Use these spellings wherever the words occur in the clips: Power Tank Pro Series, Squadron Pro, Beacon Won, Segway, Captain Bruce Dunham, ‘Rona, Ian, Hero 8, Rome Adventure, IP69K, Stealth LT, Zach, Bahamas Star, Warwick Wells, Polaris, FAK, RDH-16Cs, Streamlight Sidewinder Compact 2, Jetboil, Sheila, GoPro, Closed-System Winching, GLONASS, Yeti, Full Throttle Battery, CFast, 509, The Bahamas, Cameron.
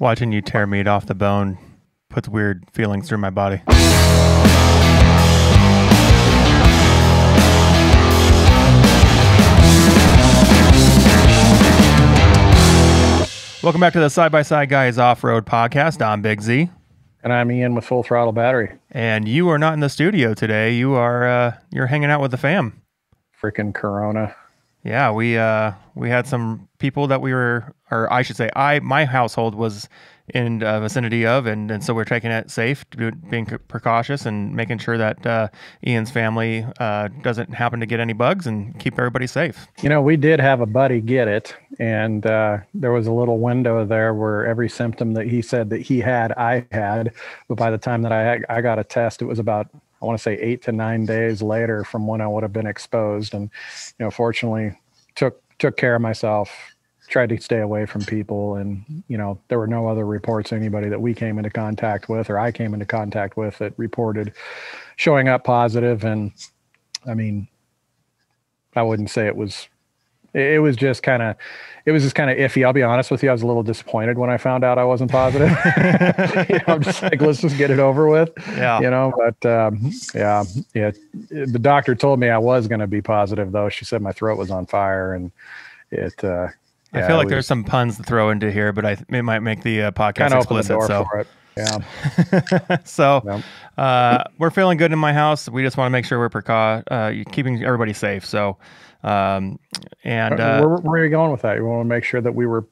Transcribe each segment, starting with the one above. Watching you tear meat off the bone puts weird feelings through my body. Welcome back to the Side by Side Guys Off Road Podcast. I'm Big Z. And I'm Ian with Full Throttle Battery. And you are not in the studio today. You are, you're hanging out with the fam. Freaking Corona. Yeah, we had some people that we were, or I should say, my household was in the vicinity of, and so we're taking it safe, being precautious and making sure that Ian's family doesn't happen to get any bugs and keep everybody safe. You know, we did have a buddy get it, and there was a little window there where every symptom that he said that he had, I had, but by the time that I got a test, it was about, I want to say, 8 to 9 days later from when I would have been exposed. And, you know, fortunately took care of myself, tried to stay away from people. And, you know, there were no other reports, anybody that we came into contact with, or I came into contact with, that reported showing up positive. And I mean, I wouldn't say it was just kind of, it was just kind of iffy. I'll be honest with you. I was a little disappointed when I found out I wasn't positive. You know, I'm just like, let's just get it over with. Yeah. You know, but yeah. The doctor told me I was going to be positive, though. She said my throat was on fire, and it. I feel like there's some puns to throw into here, but it might make the podcast explicit. So. Yeah. So yeah. We're feeling good in my house. We just want to make sure we're keeping everybody safe. So. Where are you going with that? You want to make sure that we were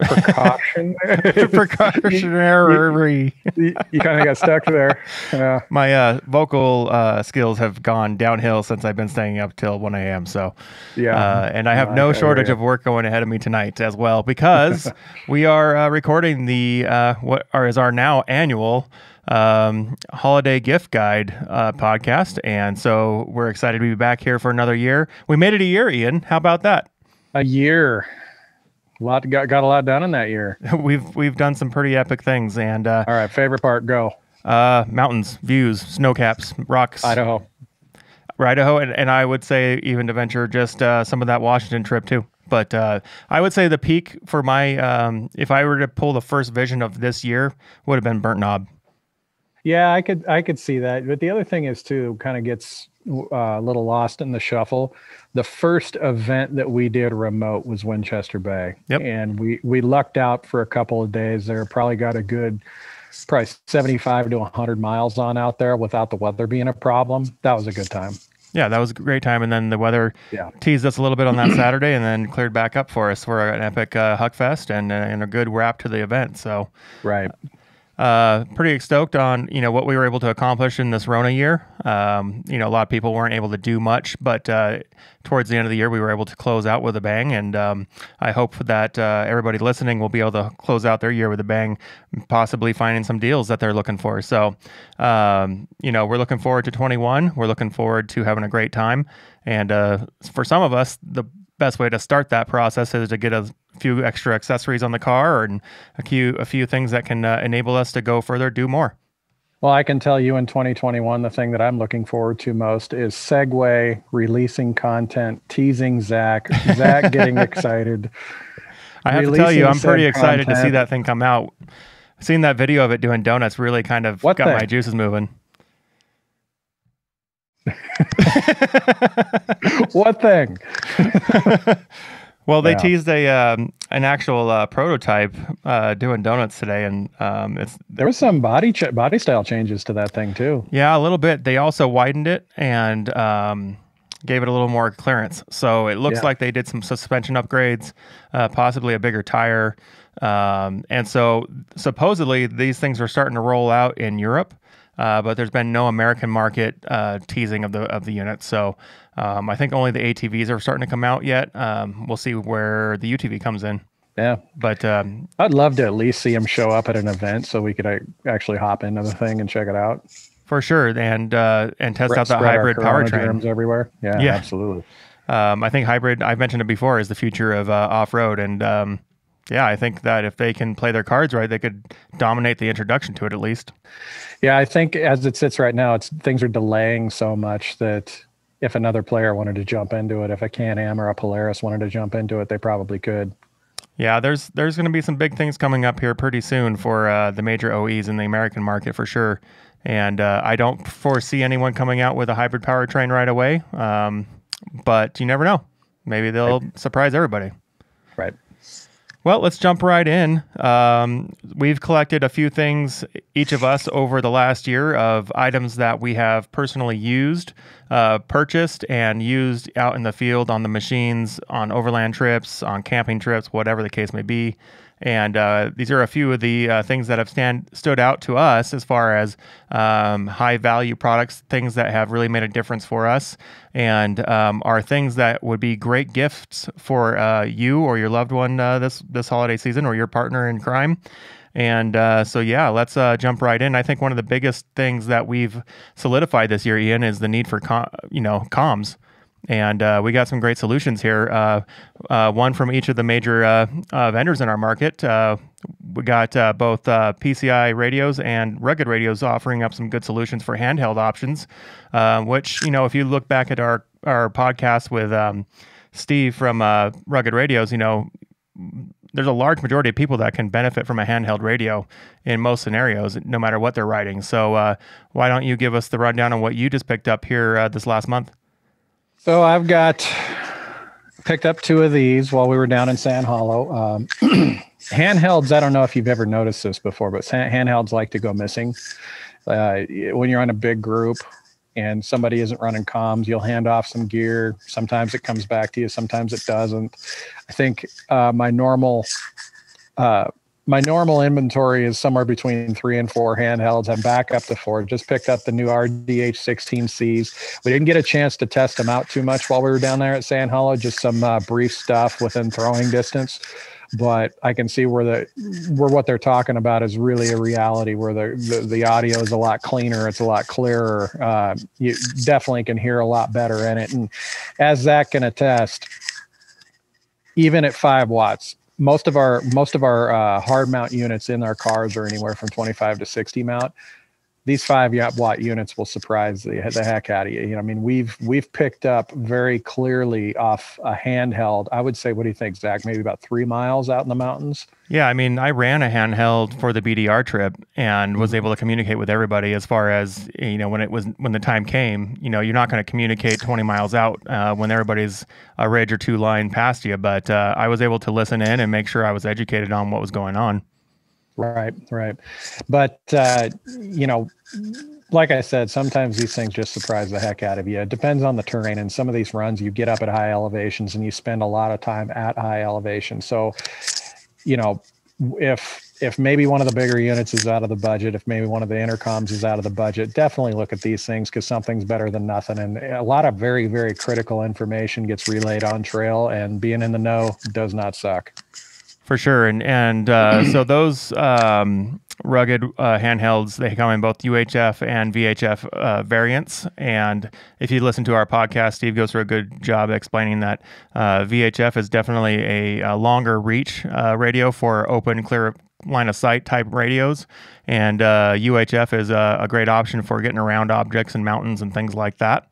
precautionary. You kind of got stuck there. Yeah. My vocal skills have gone downhill since I've been staying up till 1 a.m. So, yeah. And I have no shortage of work going ahead of me tonight as well, because we are recording the what is our now annual holiday gift guide podcast, and so we're excited to be back here for another year. We made it a year, Ian. How about that? A year. Got a lot done in that year. We've done some pretty epic things, and all right, favorite part, go. Mountains, views, snow caps, rocks, Idaho, and I would say even to venture just some of that Washington trip too. But I would say the peak for my if I were to pull the first vision of this year, would have been Burnt Knob. Yeah, I could see that. But the other thing is too, kind of gets a little lost in the shuffle. The first event that we did remote was Winchester Bay. Yep. And we lucked out for a couple of days there. Probably got a good 75 to 100 miles on out there without the weather being a problem. That was a good time. Yeah, that was a great time. And then the weather teased us a little bit on that Saturday, and then cleared back up for us for an epic Huck Fest and a good wrap to the event. So right. Pretty stoked on, you know, what we were able to accomplish in this Rona year. You know, a lot of people weren't able to do much, but towards the end of the year, we were able to close out with a bang. And I hope that everybody listening will be able to close out their year with a bang, possibly finding some deals that they're looking for. So, you know, we're looking forward to 21. We're looking forward to having a great time. And for some of us, the best way to start that process is to get a few extra accessories on the car, and a few things that can enable us to go further, do more. Well, I can tell you in 2021, the thing that I'm looking forward to most is Segway releasing content, teasing Zach getting excited. I have to tell you, I'm pretty excited to see that thing come out. Seeing that video of it doing donuts really kind of got my juices moving. What thing? Well, they teased an actual prototype doing donuts today, and there was some body style changes to that thing too. Yeah, a little bit. They also widened it and gave it a little more clearance, so it looks like they did some suspension upgrades, possibly a bigger tire, and so supposedly these things are starting to roll out in Europe. But there's been no American market teasing of the unit, so I think only the ATVs are starting to come out yet. We'll see where the UTV comes in. Yeah, but I'd love to at least see them show up at an event so we could actually hop into the thing and check it out for sure, and test out that hybrid powertrain everywhere. Yeah, yeah, absolutely. I think hybrid, I've mentioned it before, is the future of off-road, and yeah, I think that if they can play their cards right, they could dominate the introduction to it at least. Yeah, I think as it sits right now, things are delaying so much that if another player wanted to jump into it, if a Can-Am or a Polaris wanted to jump into it, they probably could. Yeah, there's going to be some big things coming up here pretty soon for the major OEs in the American market for sure. And I don't foresee anyone coming out with a hybrid powertrain right away, but you never know. Maybe they'll surprise everybody. Right. Well, let's jump right in. We've collected a few things, each of us, over the last year of items that we have personally used, purchased, and used out in the field on the machines, on overland trips, on camping trips, whatever the case may be. And these are a few of the things that have stood out to us as far as high-value products, things that have really made a difference for us, and are things that would be great gifts for you or your loved one this holiday season, or your partner in crime. And so, yeah, let's jump right in. I think one of the biggest things that we've solidified this year, Ian, is the need for comms. And we got some great solutions here. One from each of the major vendors in our market. We got both PCI radios and Rugged Radios offering up some good solutions for handheld options, which, you know, if you look back at our podcast with Steve from Rugged Radios, you know, there's a large majority of people that can benefit from a handheld radio in most scenarios, no matter what they're riding. So why don't you give us the rundown on what you just picked up here this last month? So I've picked up two of these while we were down in Sand Hollow. Handhelds, I don't know if you've ever noticed this before, but handhelds like to go missing. When you're on a big group and somebody isn't running comms, you'll hand off some gear. Sometimes it comes back to you, sometimes it doesn't. I think my normal inventory is somewhere between 3 and 4 handhelds. I'm back up to 4. Just picked up the new RDH-16Cs. We didn't get a chance to test them out too much while we were down there at Sand Hollow, just some brief stuff within throwing distance. But I can see where what they're talking about is really a reality, where the audio is a lot cleaner. It's a lot clearer. You definitely can hear a lot better in it. And as Zach can attest, even at 5 watts, most of our hard mount units in our cars are anywhere from 25 to 60 mount. These 5 watt units will surprise the heck out of you. You know, I mean, we've picked up very clearly off a handheld. I would say, what do you think, Zach? Maybe about 3 miles out in the mountains. Yeah, I mean, I ran a handheld for the BDR trip and was able to communicate with everybody. As far as, you know, when the time came, you know, you're not going to communicate 20 miles out when everybody's a ridge or two lying past you. But I was able to listen in and make sure I was educated on what was going on. Right. But, you know, like I said, sometimes these things just surprise the heck out of you. It depends on the terrain. And some of these runs, you get up at high elevations and you spend a lot of time at high elevation. So, you know, if maybe one of the bigger units is out of the budget, if maybe one of the intercoms is out of the budget, definitely look at these things, because something's better than nothing. And a lot of very, very critical information gets relayed on trail, and being in the know does not suck. For sure. And so those rugged handhelds, they come in both UHF and VHF variants. And if you listen to our podcast, Steve goes through a good job explaining that VHF is definitely a longer reach radio for open, clear line of sight type radios. And UHF is a great option for getting around objects and mountains and things like that.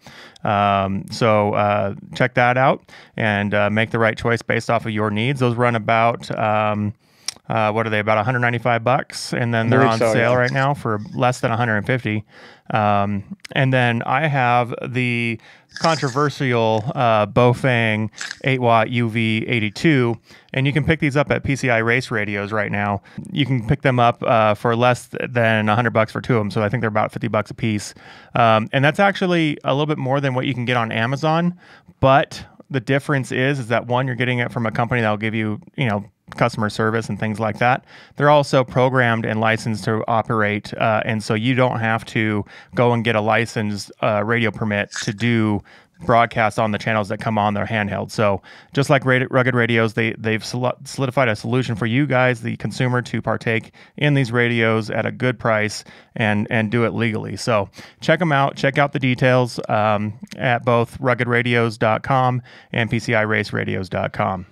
So check that out and make the right choice based off of your needs. Those run about, what are they, about $195, and then they're on sale right now for less than $150. And then I have the controversial Bofang 8-watt UV82, and you can pick these up at PCI Race Radios right now. You can pick them up for less than $100 for two of them, so I think they're about $50 a piece. And that's actually a little bit more than what you can get on Amazon, but the difference is that, one, you're getting it from a company that'll give you, you know, customer service and things like that. They're also programmed and licensed to operate, and so you don't have to go and get a licensed radio permit to do broadcasts on the channels that come on their handheld. So just like Rugged Radios, they've solidified a solution for you guys, the consumer, to partake in these radios at a good price and do it legally. So check them out. Check out the details at both RuggedRadios.com and PCIRaceRadios.com.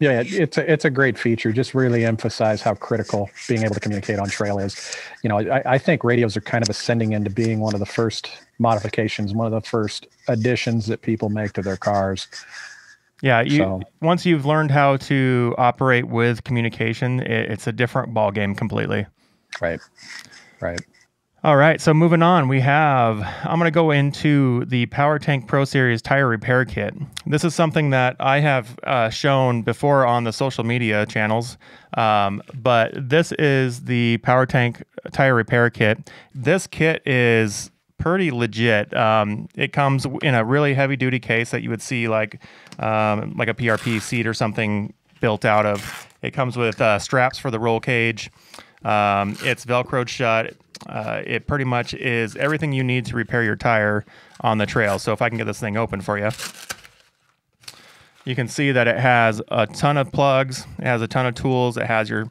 Yeah, it's a great feature. Just really emphasize how critical being able to communicate on trail is. You know, I think radios are kind of ascending into being one of the first modifications, one of the first additions that people make to their cars. Yeah, once you've learned how to operate with communication, it's a different ball game completely. Right, right. All right, so moving on, we have, I'm going to go into the Power Tank Pro Series Tire Repair Kit. This is something that I have shown before on the social media channels, but this is the Power Tank Tire Repair Kit. This kit is pretty legit. It comes in a really heavy-duty case that you would see like a PRP seat or something built out of. It comes with straps for the roll cage. It's Velcroed shut. It pretty much is everything you need to repair your tire on the trail. So if I can get this thing open for you, you can see that it has a ton of plugs. It has a ton of tools. It has your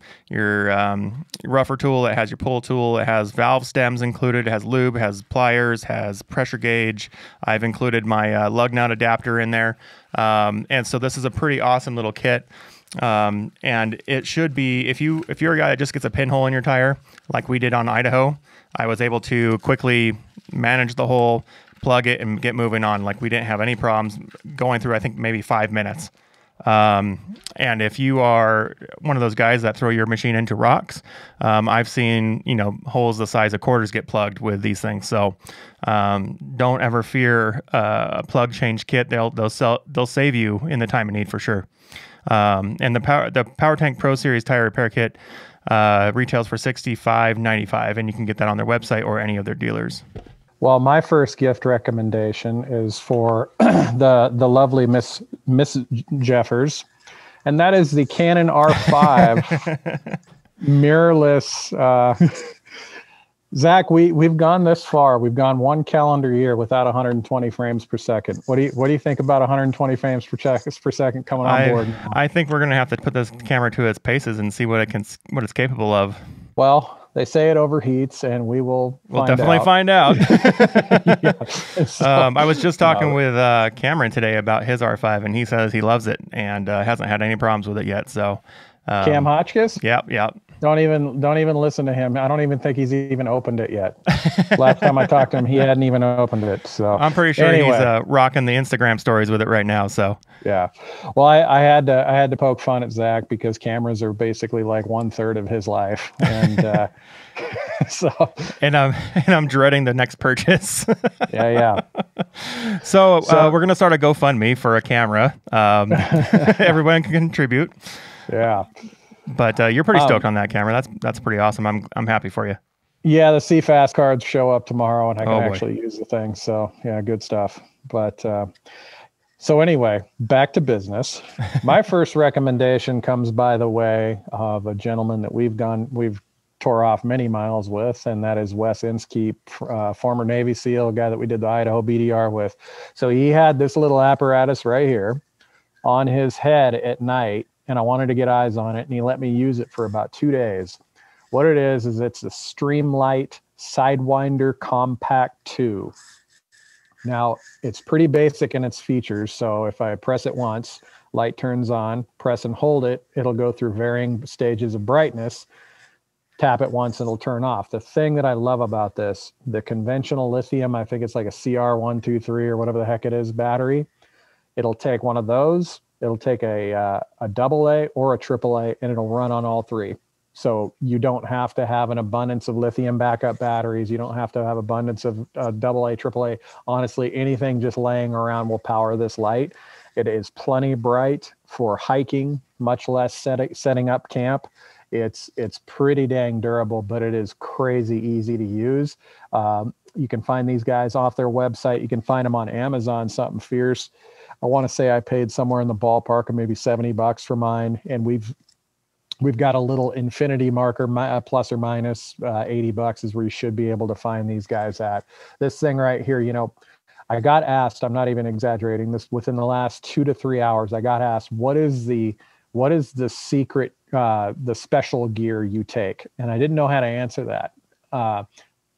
rougher tool. It has your pull tool. It has valve stems included. It has lube. It has pliers. It has pressure gauge. I've included my lug nut adapter in there. And so this is a pretty awesome little kit. And it should be, if you're a guy that just gets a pinhole in your tire, like we did on Idaho, I was able to quickly manage the hole, plug it, and get moving on. Like, we didn't have any problems going through, I think, maybe 5 minutes. And if you are one of those guys that throw your machine into rocks, I've seen, you know, holes the size of quarters get plugged with these things. So, don't ever fear a plug change kit. They'll save you in the time of need for sure. And the Power Tank Pro Series Tire Repair Kit retails for $65.95, and you can get that on their website or any of their dealers. Well, my first gift recommendation is for the lovely Miss Jeffers, and that is the Canon R5 mirrorless. Zach, we've gone this far. We've gone one calendar year without 120 frames per second. What do you think about 120 frames per second coming on board? I think we're going to have to put this camera to its paces and see what it's capable of. Well, they say it overheats, and we'll definitely find out. Yeah, so, I was just talking with Cameron today about his R5, and he says he loves it and hasn't had any problems with it yet. So, Cam Hotchkiss. Yep. Don't even listen to him. I don't even think he's even opened it yet. Last time I talked to him, he hadn't even opened it. So I'm pretty sure anyway, he's rocking the Instagram stories with it right now. So yeah, well, I had to poke fun at Zach because cameras are basically like 1/3 of his life, and I'm dreading the next purchase. yeah. So we're gonna start a GoFundMe for a camera. Everyone can contribute. Yeah. But you're pretty stoked on that camera. That's pretty awesome. I'm happy for you. Yeah, the CFast cards show up tomorrow, and I can actually use the thing. So yeah, good stuff. But so anyway, back to business. My first recommendation comes by the way of a gentleman that we've tore off many miles with, and that is Wes Inskeep, former Navy SEAL, guy that we did the Idaho BDR with. So he had this little apparatus right here on his head at night, and I wanted to get eyes on it, and he let me use it for about 2 days. What it is it's the Streamlight Sidewinder Compact 2. Now, it's pretty basic in its features, so if I press it once, light turns on, press and hold it, it'll go through varying stages of brightness. Tap it once, it'll turn off. The thing that I love about this, the conventional lithium, I think it's like a CR123 or whatever the heck it is, battery. It'll take one of those. It'll take a AA or a AAA, and it'll run on all three. So you don't have to have an abundance of lithium backup batteries. You don't have to have abundance of AA, AAA. Honestly, anything just laying around will power this light. It is plenty bright for hiking, much less setting up camp. It's pretty dang durable, but it is crazy easy to use. You can find these guys off their website. You can find them on Amazon, something fierce. I want to say I paid somewhere in the ballpark of maybe $70 for mine, and we've got a little infinity marker, plus or minus $80 is where you should be able to find these guys at. This thing right here, you know, I got asked, I'm not even exaggerating this, within the last 2 to 3 hours, I got asked, what is the secret, the special gear you take? And I didn't know how to answer that.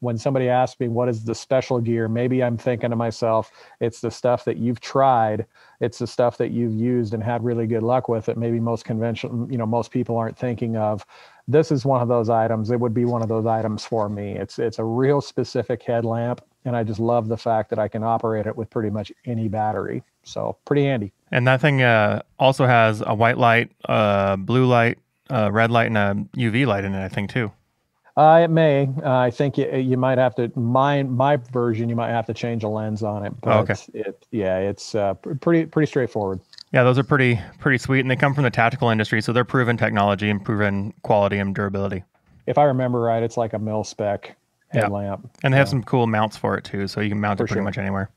When somebody asks me, what is the special gear? Maybe I'm thinking to myself, it's the stuff that you've tried. It's the stuff that you've used and had really good luck with that maybe most conventional, you know, most people aren't thinking of. This is one of those items. It would be one of those items for me. It's a real specific headlamp, and I just love the fact that I can operate it with pretty much any battery. So pretty handy. And that thing also has a white light, blue light, red light, and a UV light in it, I think, too. It may. I think you might have to, my version, you might have to change a lens on it. But okay. It's pretty straightforward. Yeah, those are pretty sweet, and they come from the tactical industry, so they're proven technology and proven quality and durability. If I remember right, it's like a mil-spec headlamp. Yeah. And they have some cool mounts for it, too, so you can mount it pretty much anywhere.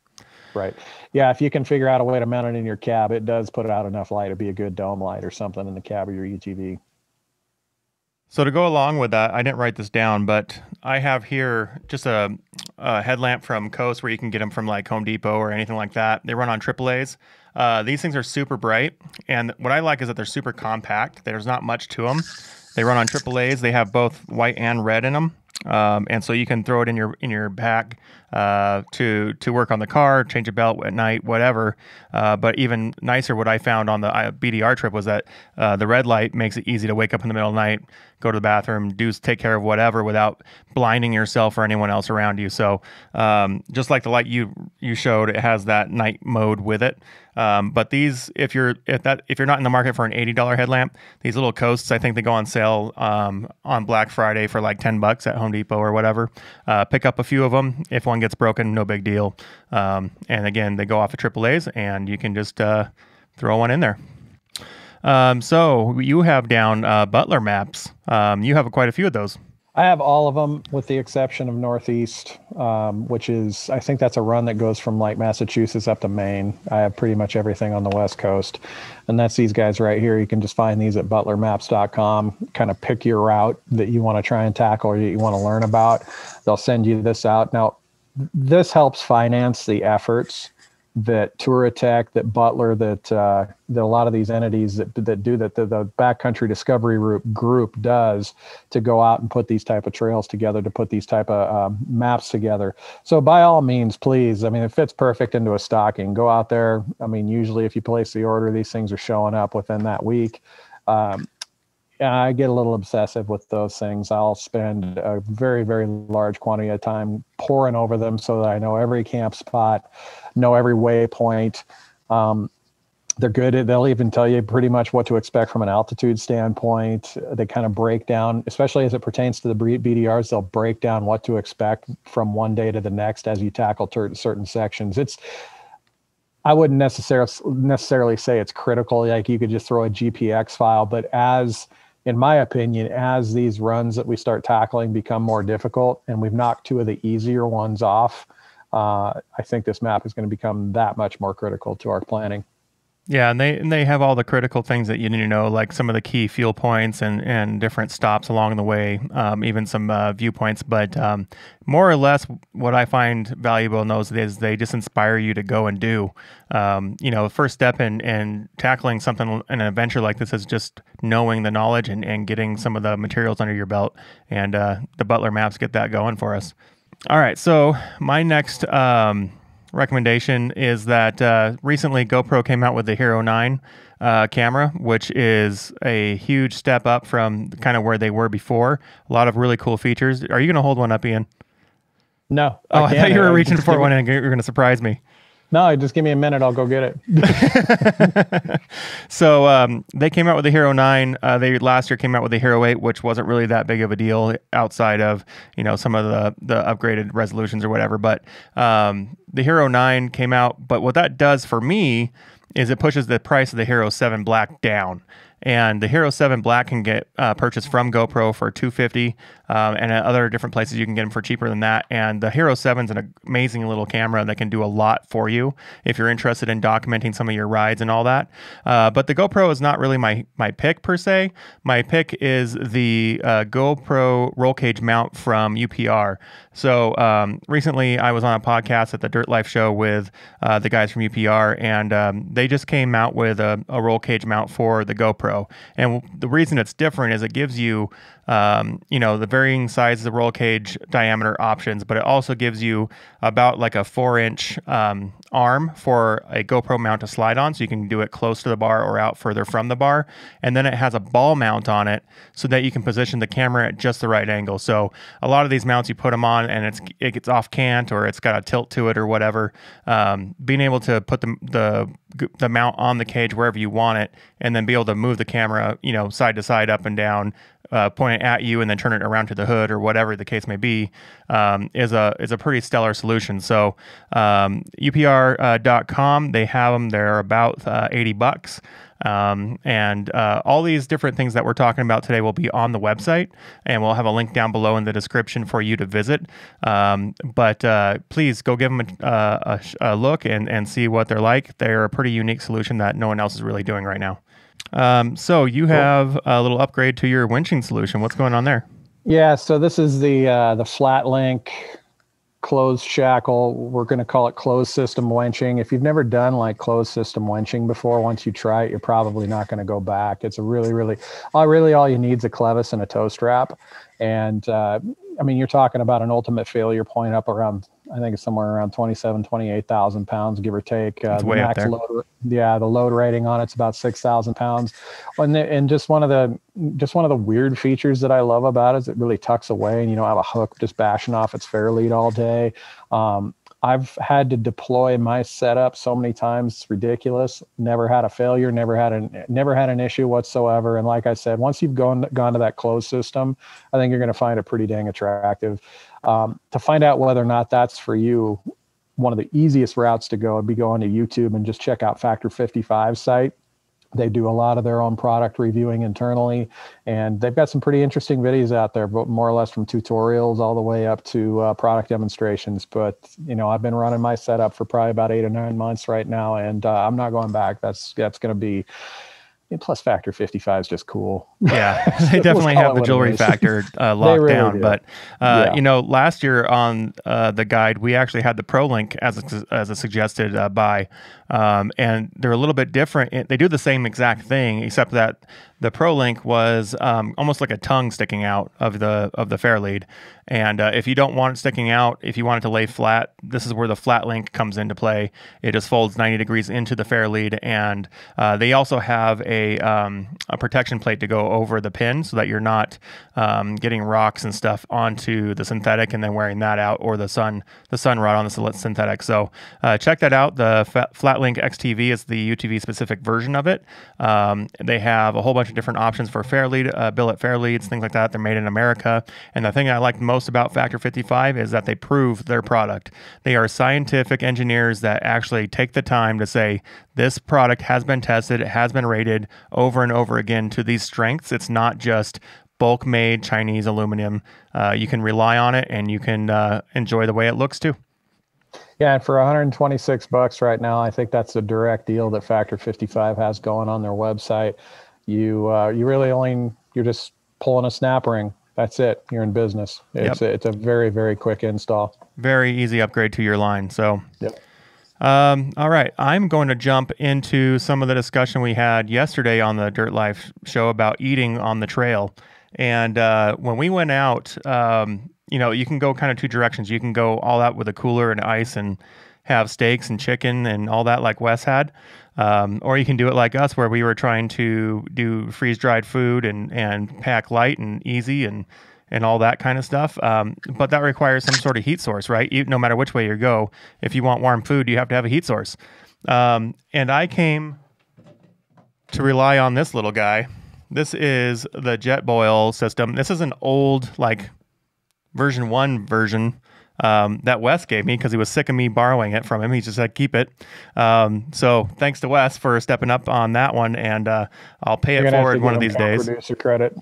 Right. Yeah, if you can figure out a way to mount it in your cab, it does put out enough light to be a good dome light or something in the cab of your UTV. So to go along with that, I didn't write this down, but I have here just a headlamp from Coast, where you can get them from like Home Depot or anything like that. They run on AAAs. These things are super bright, and what I like is that they're super compact. There's not much to them. They run on AAAs. They have both white and red in them, and so you can throw it in your pack to work on the car, change a belt at night, whatever. But even nicer, what I found on the BDR trip was that the red light makes it easy to wake up in the middle of the night, go to the bathroom, take care of whatever without blinding yourself or anyone else around you. So just like the light you showed, it has that night mode with it. But these, if you're not in the market for an $80 headlamp, these little Coasts, I think they go on sale on Black Friday for like $10 at Home Depot or whatever. Pick up a few of them. If one gets broken, no big deal. And again, they go off of AAAs, and you can just throw one in there. So you have down Butler Maps. You have quite a few of those. I have all of them with the exception of Northeast, which is, I think that's a run that goes from like Massachusetts up to Maine. I have pretty much everything on the West Coast, and that's these guys right here. You can just find these at butlermaps.com, kind of pick your route that you want to try and tackle or that you want to learn about. They'll send you this out. Now, this helps finance the efforts that Touratech, that Butler, that a lot of these entities that do that, the Backcountry Discovery group does to go out and put these type of trails together, to put these type of maps together. So by all means, please, I mean, it fits perfect into a stocking. Go out there. I mean, usually if you place the order, these things are showing up within that week. I get a little obsessive with those things. I'll spend a very, very large quantity of time poring over them so that I know every camp spot, know every waypoint. They're good. They'll even tell you pretty much what to expect from an altitude standpoint. They kind of break down, especially as it pertains to the BDRs, they'll break down what to expect from one day to the next as you tackle certain sections. I wouldn't necessarily say it's critical. Like, you could just throw a GPX file, but in my opinion, as these runs that we start tackling become more difficult, and we've knocked two of the easier ones off, I think this map is going to become that much more critical to our planning. Yeah, and they have all the critical things that you need to know, like some of the key fuel points and different stops along the way, even some viewpoints. But more or less, what I find valuable in those is they just inspire you to go and do. You know, the first step in tackling something, an adventure like this, is just knowing the knowledge and getting some of the materials under your belt. And the Butler Maps get that going for us. All right, so my next recommendation is that recently GoPro came out with the Hero 9 camera, which is a huge step up from kind of where they were before. A lot of really cool features. Are you going to hold one up, Ian? No. Oh, I thought you were reaching for one and you were going to surprise me. No, just give me a minute. I'll go get it. So they came out with the Hero 9. They last year came out with the Hero 8, which wasn't really that big of a deal outside of, you know, some of the upgraded resolutions or whatever. But the Hero 9 came out. But what that does for me is it pushes the price of the Hero 7 Black down. And the Hero 7 Black can get purchased from GoPro for $250, and at other different places you can get them for cheaper than that. And the Hero 7's an amazing little camera that can do a lot for you if you're interested in documenting some of your rides and all that. But the GoPro is not really my pick per se. My pick is the GoPro roll cage mount from UPR. So recently I was on a podcast at the Dirt Life Show with the guys from UPR, and they just came out with a roll cage mount for the GoPro. And the reason it's different is it gives you, you know, the varying sizes of roll cage diameter options, but it also gives you about like a 4-inch arm for a GoPro mount to slide on, so you can do it close to the bar or out further from the bar. And then it has a ball mount on it so that you can position the camera at just the right angle. So a lot of these mounts, you put them on and it gets off cant, or it's got a tilt to it or whatever. Being able to put the the mount on the cage wherever you want it, and then be able to move the camera, you know, side to side, up and down, point it at you, and then turn it around to the hood or whatever the case may be, is a pretty stellar solution. So UPR.com, they have them. They're about $80. And all these different things that we're talking about today will be on the website, and we'll have a link down below in the description for you to visit. But please go give them a look and see what they're like. They're a pretty unique solution that no one else is really doing right now. So you have a little upgrade to your winching solution. What's going on there? Yeah, so this is the Flat Link closed shackle. We're going to call it closed system winching. If you've never done like closed system winching before, once you try it, you're probably not going to go back. It's a really all you need is a clevis and a toe strap. And I mean, you're talking about an ultimate failure point up around, I think it's somewhere around 28,000 pounds, give or take. The max load, yeah, the load rating on it's about 6,000 pounds. And just one of the weird features that I love about it is it really tucks away, and you don't have a hook just bashing off its fairlead all day. I've had to deploy my setup so many times, it's ridiculous. Never had a failure, never had an issue whatsoever. And like I said, once you've gone to that closed system, I think you're going to find it pretty dang attractive. To find out whether or not that's for you, one of the easiest routes to go would be going to YouTube and just check out Factor 55's site. They do a lot of their own product reviewing internally, and they've got some pretty interesting videos out there, but more or less from tutorials all the way up to product demonstrations. But, you know, I've been running my setup for probably about 8 or 9 months right now, and I'm not going back. That's going to be, and plus Factor 55 is just cool. Yeah, they definitely have the jewelry factor locked really down. Do. But, you know, last year on the guide, we actually had the ProLink as a suggested buy. And they're a little bit different. They do the same exact thing, except that the ProLink was almost like a tongue sticking out of the fairlead. And if you don't want it sticking out, if you want it to lay flat, this is where the Flat Link comes into play. It just folds 90 degrees into the fairlead, and they also have a protection plate to go over the pin so that you're not getting rocks and stuff onto the synthetic and then wearing that out, or the sun rod on the synthetic. So check that out. The Flat Link XTV is the UTV specific version of it. They have a whole bunch of different options for fairlead, billet fairleads, things like that. They're made in America, and the thing I like most about Factor 55 is that they prove their product. They are scientific engineers that actually take the time to say this product has been tested, it has been rated over and over again to these strengths. It's not just bulk made Chinese aluminum. You can rely on it, and you can enjoy the way it looks too. Yeah, and for $126 right now, I think that's a direct deal that Factor 55 has going on their website. You're just pulling a snap ring. That's it. You're in business. It's a very, very quick install. Very easy upgrade to your line. So, yep. All right. I'm going to jump into some of the discussion we had yesterday on the Dirt Life show about eating on the trail. And when we went out, you know, you can go kind of two directions. You can go all out with a cooler and ice and have steaks and chicken and all that like Wes had. Or you can do it like us, where we were trying to do freeze-dried food and pack light and easy and all that kind of stuff. But that requires some sort of heat source, right? No matter which way you go, if you want warm food, you have to have a heat source. And I came to rely on this little guy. This is the Jetboil system. This is an old, like, version 1 that Wes gave me because he was sick of me borrowing it from him. He just said, keep it. So thanks to Wes for stepping up on that one, and I'll pay it forward one of these days. Producer credit.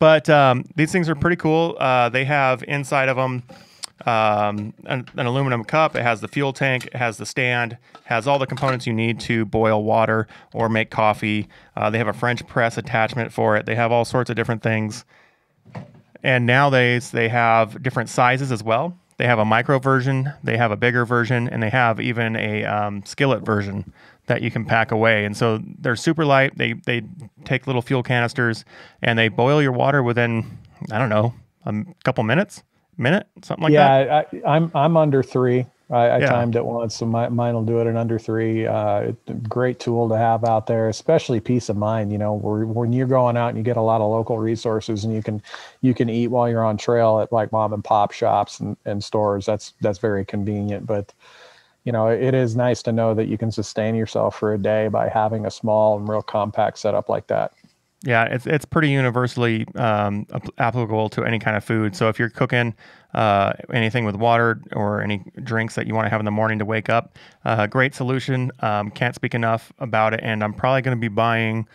But these things are pretty cool. They have inside of them an aluminum cup. It has the fuel tank, it has the stand, has all the components you need to boil water or make coffee. They have a French press attachment for it. They have all sorts of different things. And nowadays, they have different sizes as well. They have a micro version, they have a bigger version, and they have even a skillet version that you can pack away. And so they're super light. They take little fuel canisters, and they boil your water within, I don't know, a couple minutes, minute, something like that. Yeah, I'm under 3. I timed it once, so mine will do it in under 3. Great tool to have out there, especially peace of mind. You know, when you're going out and you get a lot of local resources, and you can eat while you're on trail at like mom and pop shops and stores. That's very convenient. But you know, it is nice to know that you can sustain yourself for a day by having a small and real compact setup like that. Yeah, it's pretty universally applicable to any kind of food. So if you're cooking anything with water or any drinks that you want to have in the morning to wake up, great solution. Can't speak enough about it. And I'm probably going to be buying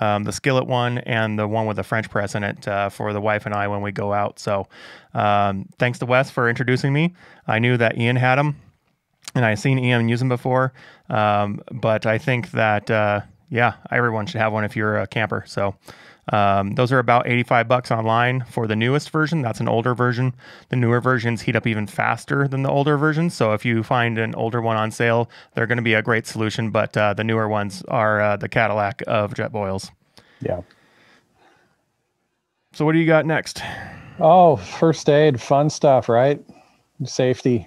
the skillet one and the one with the French press in it for the wife and I when we go out. So thanks to Wes for introducing me. I knew that Ian had them, and I've seen Ian use them before. But I think that... yeah, everyone should have one if you're a camper. So those are about $85 online for the newest version. That's an older version. The newer versions heat up even faster than the older versions. So if you find an older one on sale, they're going to be a great solution. But the newer ones are the Cadillac of Jetboils. Yeah. So what do you got next? Oh, first aid, fun stuff, right? Safety.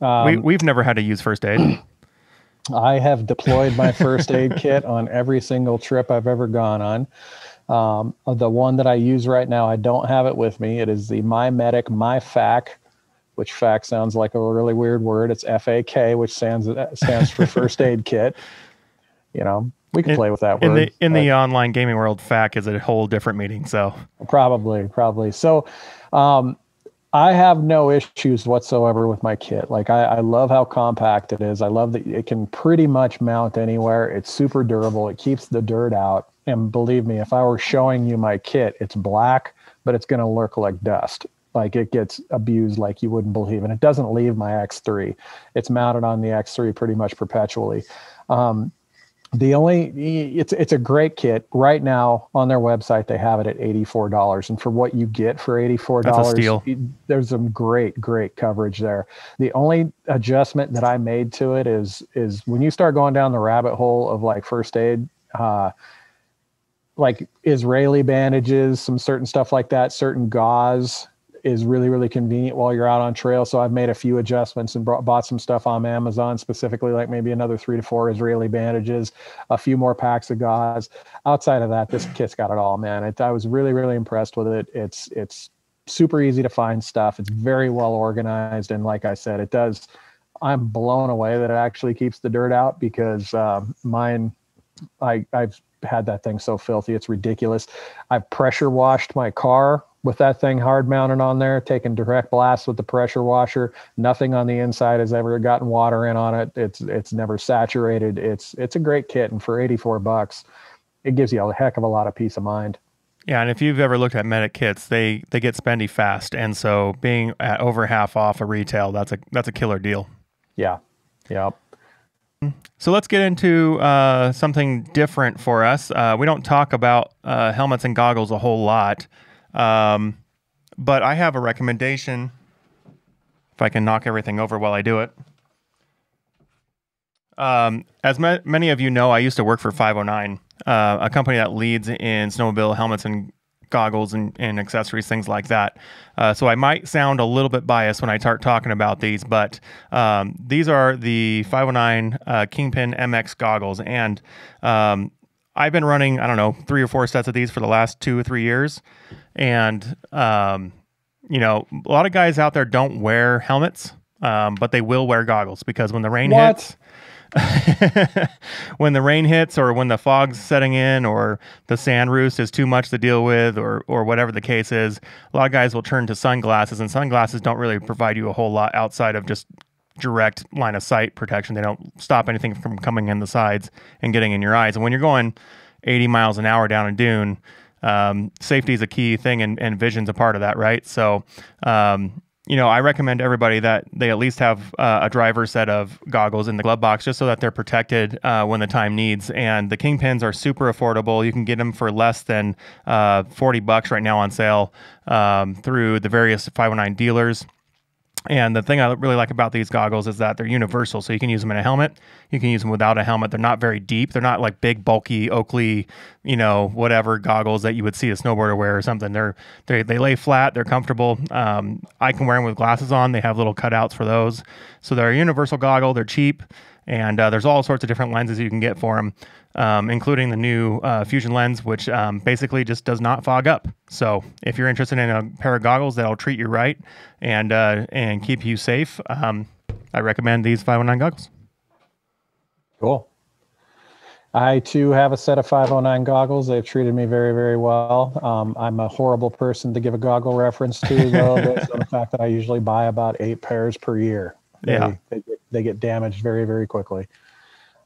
We've never had to use first aid. I have deployed my first aid kit on every single trip I've ever gone on. The one that I use right now, I don't have it with me. It is the MyMedic MyFac, which FAC sounds like a really weird word. It's FAK, which stands for first aid kit. You know, we can play with that word. In the online gaming world, FAC is a whole different meaning. So probably. So, I have no issues whatsoever with my kit. Like I love how compact it is. I love that it can pretty much mount anywhere. It's super durable. It keeps the dirt out. And believe me, if I were showing you my kit, it's black, but it's going to look like dust. Like it gets abused like you wouldn't believe. And it doesn't leave my X3. It's mounted on the X3 pretty much perpetually. It's a great kit. Right now on their website, they have it at $84. And for what you get for $84, there's some great coverage there. The only adjustment that I made to it is when you start going down the rabbit hole of like first aid, like Israeli bandages, some certain stuff like that, certain gauze is really convenient while you're out on trail. So I've made a few adjustments and bought some stuff on Amazon, specifically like maybe another 3 to 4 Israeli bandages, a few more packs of gauze. Outside of that, this kit's got it all, man. I was really impressed with it. It's super easy to find stuff. It's very well organized. And like I said, I'm blown away that it actually keeps the dirt out, because mine, I've had that thing so filthy, it's ridiculous. I've pressure washed my car with that thing hard mounted on there, taking direct blasts with the pressure washer. Nothing on the inside has ever gotten water in on it. It's never saturated. It's a great kit, and for $84, it gives you a heck of a lot of peace of mind. Yeah, and if you've ever looked at medic kits, they get spendy fast, and so being at over half off of retail, that's a killer deal. Yeah, yeah. So let's get into something different for us. We don't talk about helmets and goggles a whole lot. But I have a recommendation, if I can knock everything over while I do it. As many of you know, I used to work for 509, a company that leads in snowmobile helmets and goggles and accessories, things like that. So I might sound a little bit biased when I start talking about these, but these are the 509 Kingpin MX goggles. And I've been running, I don't know, 3 or 4 sets of these for the last 2 or 3 years. And, you know, a lot of guys out there don't wear helmets, but they will wear goggles, because when the rain hits, when the rain hits, or when the fog's setting in, or the sand roost is too much to deal with, or whatever the case is, a lot of guys will turn to sunglasses, and sunglasses don't really provide you a whole lot outside of just direct line of sight protection. They don't stop anything from coming in the sides and getting in your eyes. And when you're going 80 miles an hour down a dune, safety is a key thing, and vision's a part of that, right? So, you know, I recommend everybody that they at least have a driver set of goggles in the glove box, just so that they're protected when the time needs. And the Kingpins are super affordable. You can get them for less than $40 right now on sale through the various 509 dealers. And the thing I really like about these goggles is that they're universal. So you can use them in a helmet. You can use them without a helmet. They're not very deep. They're not like big, bulky, Oakley, you know, whatever goggles that you would see a snowboarder wear or something. They lay flat. They're comfortable. I can wear them with glasses on. They have little cutouts for those. So they're a universal goggle. They're cheap. And there's all sorts of different lenses you can get for them, including the new Fusion lens, which basically just does not fog up. So if you're interested in a pair of goggles that'll treat you right and keep you safe, I recommend these 509 goggles. Cool. I too have a set of 509 goggles. They've treated me very, very well. I'm a horrible person to give a goggle reference to, though, based on the fact that I usually buy about 8 pairs per year. Yeah, they get damaged very, very quickly.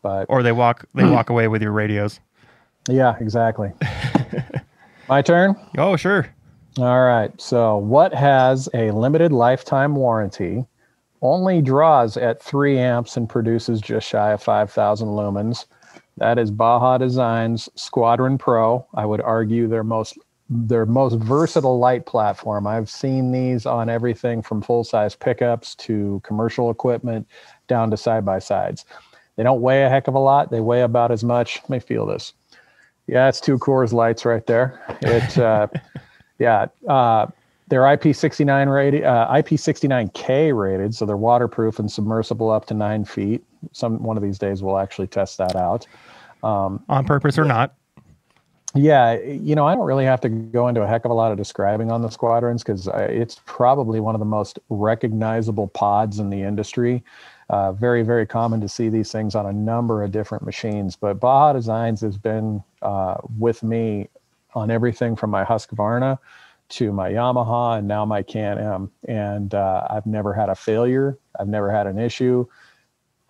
But or they walk away with your radios. Yeah, exactly. My turn? Oh, sure. All right. So, what has a limited lifetime warranty, only draws at 3 amps and produces just shy of 5,000 lumens? That is Baja Designs Squadron Pro. I would argue their most versatile light platform. I've seen these on everything from full-size pickups to commercial equipment down to side-by-sides. They don't weigh a heck of a lot. They weigh about as much. Let me feel this. Yeah, that's 2 Coors Lights right there. It, yeah, they're IP69 rated, IP69K rated, so they're waterproof and submersible up to 9 feet. One of these days we'll actually test that out. On purpose or not. Yeah, you know, I don't really have to go into a heck of a lot of describing on the Squadrons because it's probably one of the most recognizable pods in the industry. Very, very common to see these things on a number of different machines. But Baja Designs has been with me on everything from my Husqvarna to my Yamaha and now my Can-Am. And I've never had a failure. I've never had an issue.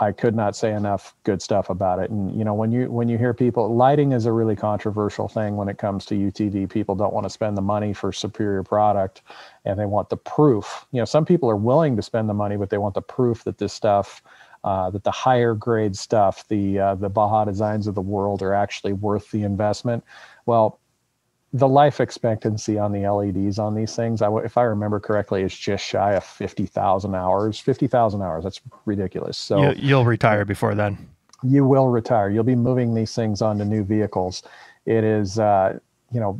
I could not say enough good stuff about it. And, you know, when you hear people, lighting is a really controversial thing when it comes to UTD. People don't want to spend the money for superior product and they want the proof. You know, some people are willing to spend the money, but they want the proof that this stuff, that the higher grade stuff, the Baja Designs of the world are actually worth the investment. Well, the life expectancy on the LEDs on these things, if I remember correctly, is just shy of 50,000 hours. 50,000 hours, that's ridiculous. So you'll retire before then. You will retire. You'll be moving these things onto new vehicles. It is, you know,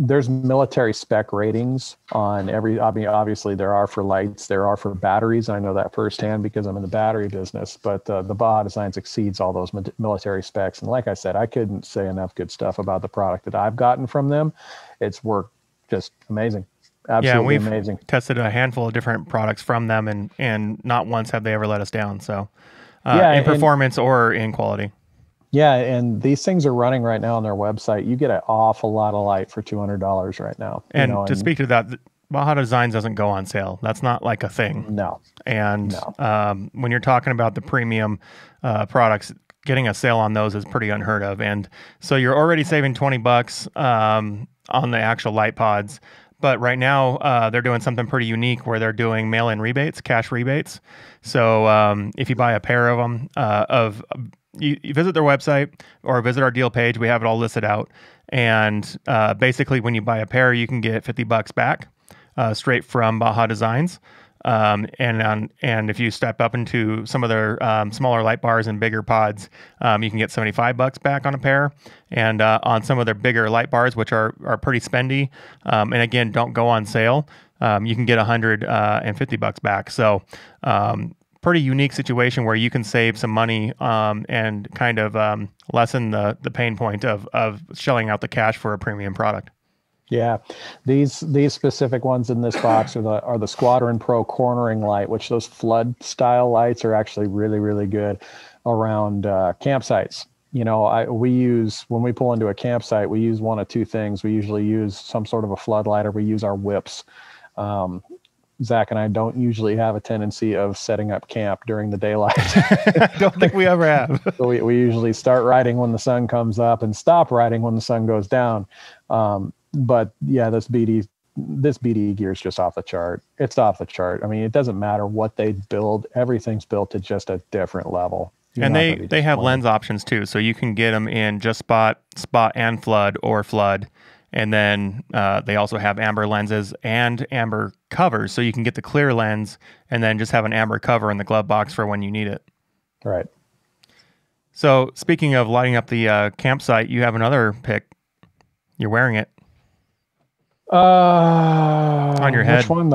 there's military spec ratings on every, I mean, obviously there are for lights, there are for batteries. I know that firsthand because I'm in the battery business, but the Baja Designs exceeds all those military specs. And like I said, I couldn't say enough good stuff about the product that I've gotten from them. It's worked just amazing. Absolutely amazing. Yeah, we've tested a handful of different products from them and not once have they ever let us down. So yeah, in performance or in quality. Yeah, and these things are running right now on their website. You get an awful lot of light for $200 right now. And to speak to that, Baja Designs doesn't go on sale. That's not like a thing. No. And when you're talking about the premium products, getting a sale on those is pretty unheard of. And so you're already saving $20 on the actual light pods. But right now, they're doing something pretty unique where they're doing mail-in rebates, cash rebates. So if you buy a pair of them, you visit their website or visit our deal page. We have it all listed out. And basically, when you buy a pair, you can get $50 back straight from Baja Designs. And if you step up into some of their smaller light bars and bigger pods, you can get $75 back on a pair. And on some of their bigger light bars, which are pretty spendy, and again, don't go on sale, you can get $150 back. So pretty unique situation where you can save some money and kind of lessen the pain point of shelling out the cash for a premium product. Yeah, these specific ones in this box are the Squadron Pro cornering light, which those flood style lights are actually really, really good around campsites. You know, we use, when we pull into a campsite, we use one of two things. We usually use some sort of a floodlight or we use our whips. Zach and I don't usually have a tendency of setting up camp during the daylight. I don't think we ever have. So we usually start riding when the sun comes up and stop riding when the sun goes down. But yeah, this BDE gear is just off the chart. It's off the chart. I mean, it doesn't matter what they build. Everything's built to just a different level. And they have lens options too. So you can get them in just spot and flood or flood. And then they also have amber lenses and amber covers. So you can get the clear lens and then just have an amber cover in the glove box for when you need it. Right. So speaking of lighting up the campsite, you have another pick. You're wearing it. On your head. Which one?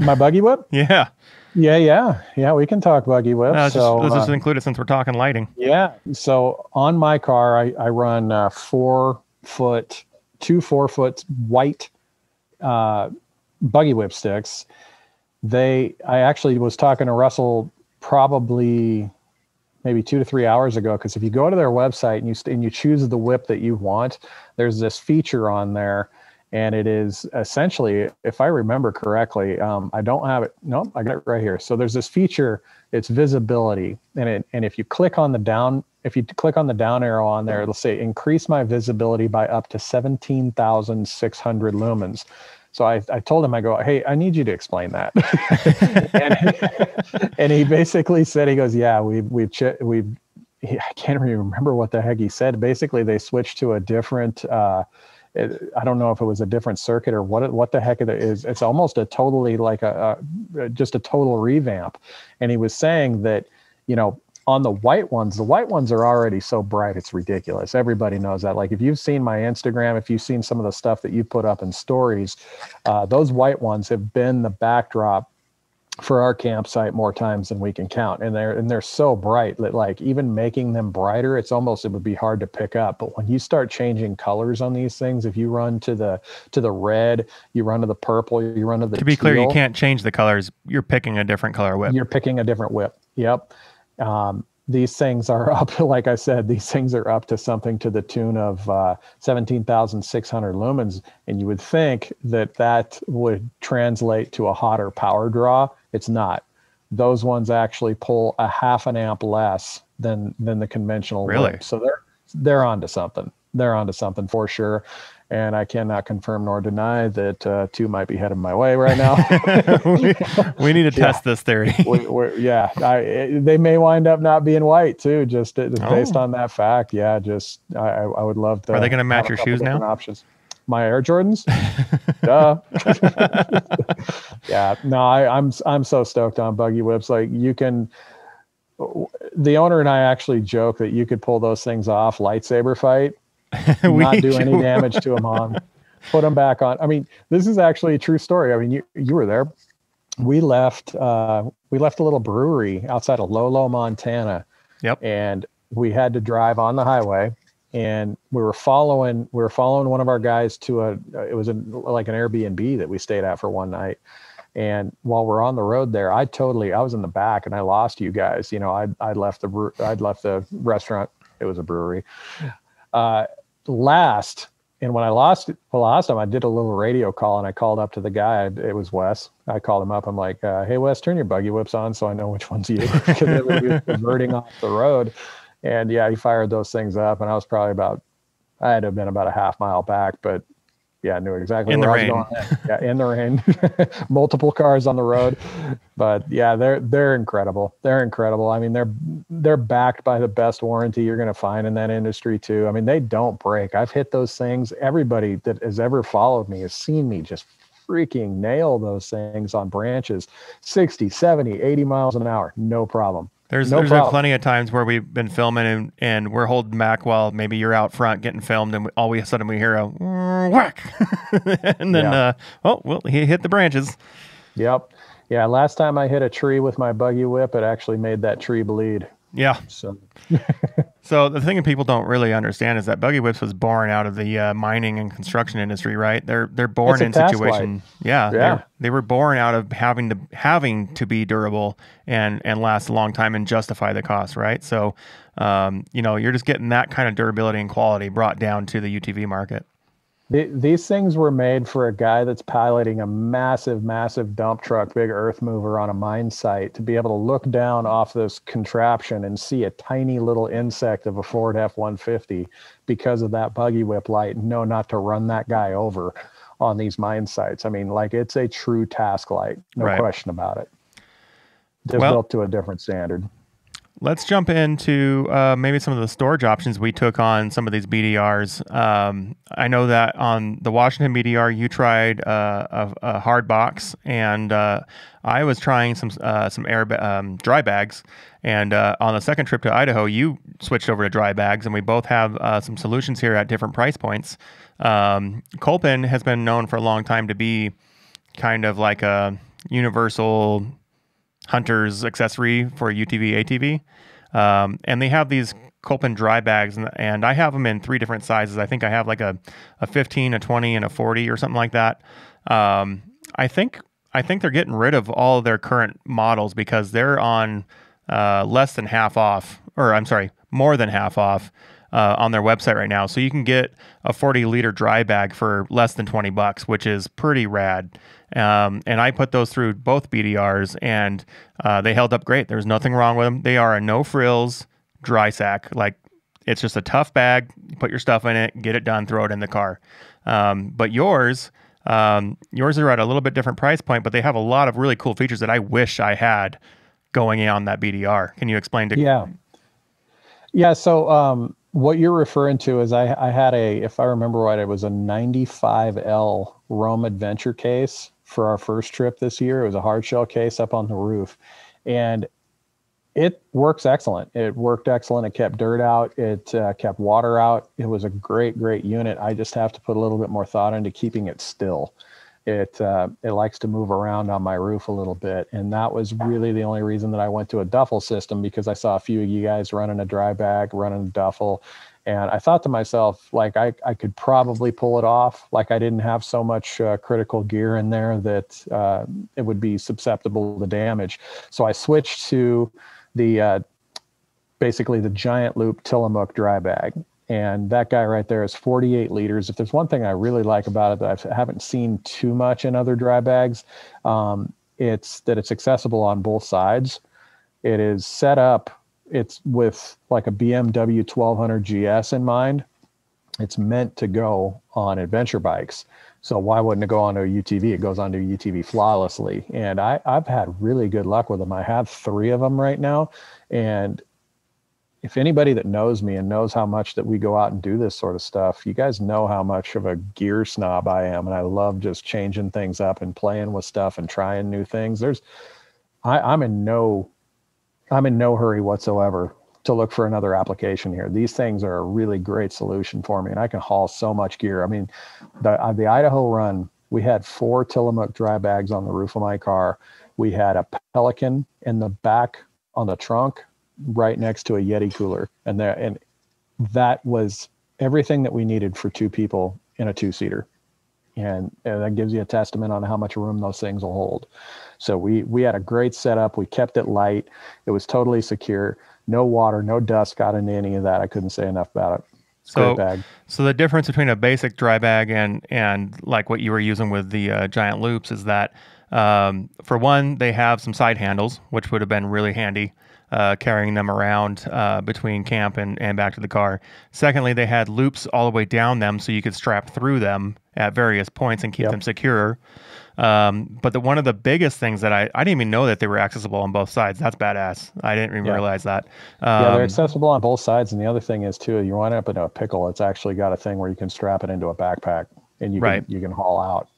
My Buggy Whip? Yeah. Yeah. We can talk Buggy Whips. Let's just include it since we're talking lighting. Yeah. So on my car, I run 2 four-foot white Buggy Whip sticks. I actually was talking to Russell probably maybe 2 to 3 hours ago, because if you go to their website and you choose the whip that you want, there's this feature on there, and it is essentially, if I remember correctly, I don't have it. Nope, I got it right here. So there's this feature, it's visibility, and if you click on the down, if you click on the down arrow on there, it'll say increase my visibility by up to 17,600 lumens. So I told him, I go, hey, I need you to explain that. And he basically said, he goes, yeah, I can't even remember what the heck he said. Basically, they switched to a different, I don't know if it was a different circuit or what the heck it is. It's almost a totally like just a total revamp. And he was saying that, you know, on the white ones are already so bright, it's ridiculous. Everybody knows that. Like if you've seen my Instagram, if you've seen some of the stuff that you put up in stories, those white ones have been the backdrop for our campsite more times than we can count. And they're so bright that like even making them brighter, it's almost, it would be hard to pick up. But when you start changing colors on these things, if you run to the red, you run to the purple, you run to the teal. To be clear, you can't change the colors. You're picking a different color whip. You're picking a different whip. Yep. These things are up, like I said, these things are up to something to the tune of 17,600 lumens. And you would think that that would translate to a hotter power draw. It's not. Those ones actually pull a half an amp less than the conventional. Really? Loop. So they're onto something. They're onto something for sure. And I cannot confirm nor deny that two might be headed my way right now. we need to test this theory. They may wind up not being white too, just based on that fact. Yeah, just I would love to. Are they going to match your shoes now? Options. My Air Jordans. Duh. Yeah. No, I'm so stoked on Buggy Whips. Like you can. The owner and I actually joke that you could pull those things off lightsaber fight. Not do any damage to them on, put them back on. I mean, this is actually a true story. I mean, you were there. We left a little brewery outside of Lolo, Montana. Yep. And we had to drive on the highway, and we were following one of our guys to it was like an Airbnb that we stayed at for one night. And while we're on the road there, I was in the back and I lost you guys. You know, I'd left the restaurant. It was a brewery. Last time I did a little radio call, and I called up to the guy. It was Wes. I called him up. I'm like, hey Wes, turn your Buggy Whips on so I know which one's you, because they were diverting off the road. And yeah, he fired those things up, and I was probably I had to have been about a half mile back, but yeah, I knew exactly where I was going. Yeah, in the rain, multiple cars on the road, but yeah, they're incredible. They're incredible. I mean, they're backed by the best warranty you're going to find in that industry too. I mean, they don't break. I've hit those things. Everybody that has ever followed me has seen me just freaking nail those things on branches, 60, 70, 80 miles an hour. No problem. There's been plenty of times where we've been filming and we're holding back while maybe you're out front getting filmed, and all of a sudden we hear a whack, and then he hit the branches. Yep. Yeah. Last time I hit a tree with my Buggy Whip, it actually made that tree bleed. Yeah. So, so the thing that people don't really understand is that Buggy Whips was born out of the mining and construction industry, right? They're born in situation. Yeah. They were born out of having to be durable and last a long time and justify the cost, right? So, you know, you're just getting that kind of durability and quality brought down to the UTV market. These things were made for a guy that's piloting a massive, massive dump truck, big earth mover on a mine site, to be able to look down off this contraption and see a tiny little insect of a Ford F-150 because of that Buggy Whip light and know not to run that guy over on these mine sites. I mean, like, it's a true task light. No question about it. Developed to a different standard. Let's jump into maybe some of the storage options we took on some of these BDRs. I know that on the Washington BDR, you tried a hard box, and I was trying some dry bags. And on the second trip to Idaho, you switched over to dry bags, and we both have some solutions here at different price points. Colpin has been known for a long time to be kind of like a universal hunter's accessory for UTV, ATV. And they have these Colpin dry bags, and I have them in three different sizes. I think I have like a 15, a 20, and a 40 or something like that. I think they're getting rid of all of their current models because they're on less than half off, or I'm sorry, more than half off on their website right now. So you can get a 40-liter dry bag for less than $20, which is pretty rad. And I put those through both BDRs, and they held up great. There's nothing wrong with them. They are a no-frills dry sack. Like, it's just a tough bag. You put your stuff in it, get it done, throw it in the car. But yours... yours are at a little bit different price point, but they have a lot of really cool features that I wish I had going on that BDR. Can you explain to me? Yeah. So, what you're referring to is I had a, if I remember right, it was a 95L Rome Adventure case for our first trip this year. It was a hard shell case up on the roof, and it works excellent. It worked excellent. It kept dirt out. It kept water out. It was a great, great unit. I just have to put a little bit more thought into keeping it still. It likes to move around on my roof a little bit. And that was really the only reason that I went to a duffel system, because I saw a few of you guys running a dry bag, running a duffel. And I thought to myself, like, I could probably pull it off. Like, I didn't have so much critical gear in there that it would be susceptible to damage. So I switched to the basically the Giant Loop Tillamook dry bag. And that guy right there is 48 liters. If there's one thing I really like about it that I haven't seen too much in other dry bags, it's that it's accessible on both sides. It is set up. It's with like a BMW 1200 GS in mind. It's meant to go on adventure bikes. So why wouldn't it go onto a UTV? It goes onto a UTV flawlessly. And I've had really good luck with them. I have 3 of them right now. And if anybody that knows me and knows how much that we go out and do this sort of stuff, you guys know how much of a gear snob I am. And I love just changing things up and playing with stuff and trying new things. I'm in no hurry whatsoever to look for another application here. These things are a really great solution for me, and I can haul so much gear. I mean, the Idaho run, we had 4 Tillamook dry bags on the roof of my car. We had a Pelican in the back on the trunk right next to a Yeti cooler. And that was everything that we needed for 2 people in a 2-seater. And that gives you a testament on how much room those things will hold. So we had a great setup. We kept it light. It was totally secure. No water, no dust got into any of that. I couldn't say enough about it. So, great bag. So the difference between a basic dry bag and like what you were using with the Giant Loops is that, for one, they have some side handles, which would have been really handy carrying them around between camp and back to the car. Secondly, they had loops all the way down them, so you could strap through them at various points and keep them secure. But one of the biggest things that I didn't even know that they were accessible on both sides. That's badass. I didn't even realize that. Yeah, they're accessible on both sides. And the other thing is too, you wind up into a pickle. It's actually got a thing where you can strap it into a backpack and you can haul out.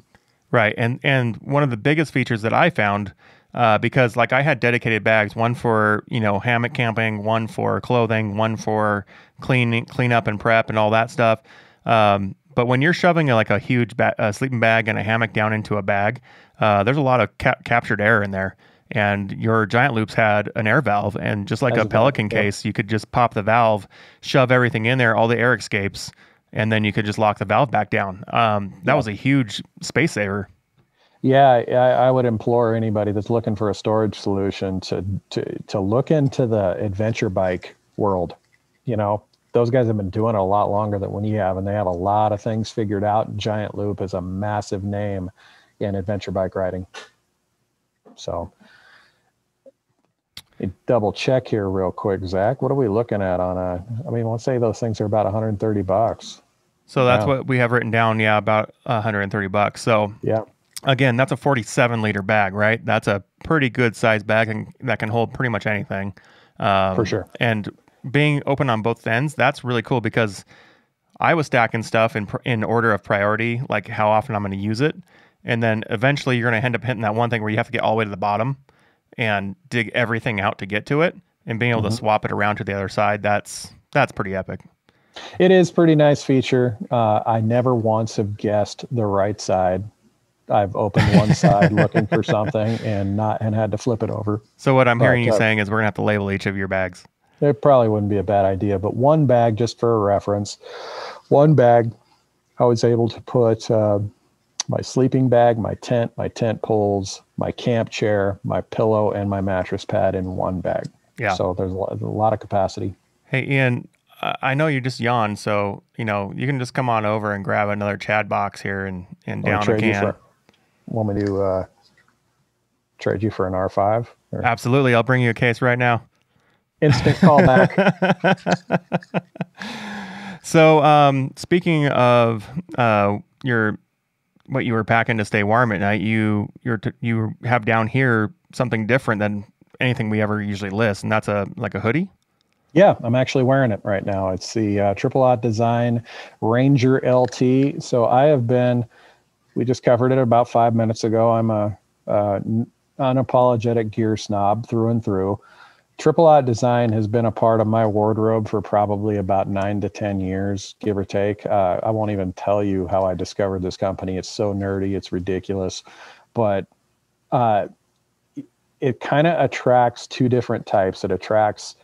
Right. And one of the biggest features that I found, because like I had dedicated bags, one for, hammock camping, one for clothing, one for clean up and prep and all that stuff. But when you're shoving a huge sleeping bag and a hammock down into a bag, there's a lot of captured air in there. And your Giant Loops had an air valve. And just like a Pelican case, you could just pop the valve, shove everything in there, all the air escapes, and then you could just lock the valve back down. That was a huge space saver. Yeah, I would implore anybody that's looking for a storage solution to look into the adventure bike world, Those guys have been doing it a lot longer than we have, and they have a lot of things figured out. Giant Loop is a massive name in adventure bike riding. So, double check here real quick, Zach. What are we looking at on let's say those things are about $130. So that's what we have written down. Yeah, about $130. So yeah. Again, that's a 47-liter bag, right? That's a pretty good size bag and that can hold pretty much anything. For sure. And being open on both ends, that's really cool, because I was stacking stuff in order of priority, like how often I'm going to use it. And then eventually you're going to end up hitting that one thing where you have to get all the way to the bottom and dig everything out to get to it, and being able to swap it around to the other side. That's pretty epic. It is pretty nice feature. I never once have guessed the right side. I've opened one side looking for something and had to flip it over. So what I'm hearing you saying is we're gonna have to label each of your bags. It probably wouldn't be a bad idea, but one bag, just for a reference, I was able to put my sleeping bag, my tent poles, my camp chair, my pillow, and my mattress pad in one bag. Yeah. So there's a lot of capacity. Hey, Ian, I know you just yawned, so, you know, you can just come on over and grab another Chad box here and down a can. Want me to trade you for an R5? Or? Absolutely. I'll bring you a case right now. Instant callback. So, speaking of what you were packing to stay warm at night, you have down here something different than anything we ever usually list, and that's like a hoodie. Yeah, I'm actually wearing it right now. It's the Triple Aught Design Ranger LT. So I have been, we just covered it about 5 minutes ago. I'm a unapologetic gear snob through and through. Triple Aught Design has been a part of my wardrobe for probably about 9 to 10 years, give or take. I won't even tell you how I discovered this company. It's so nerdy, it's ridiculous, but it kind of attracts two different types. It attracts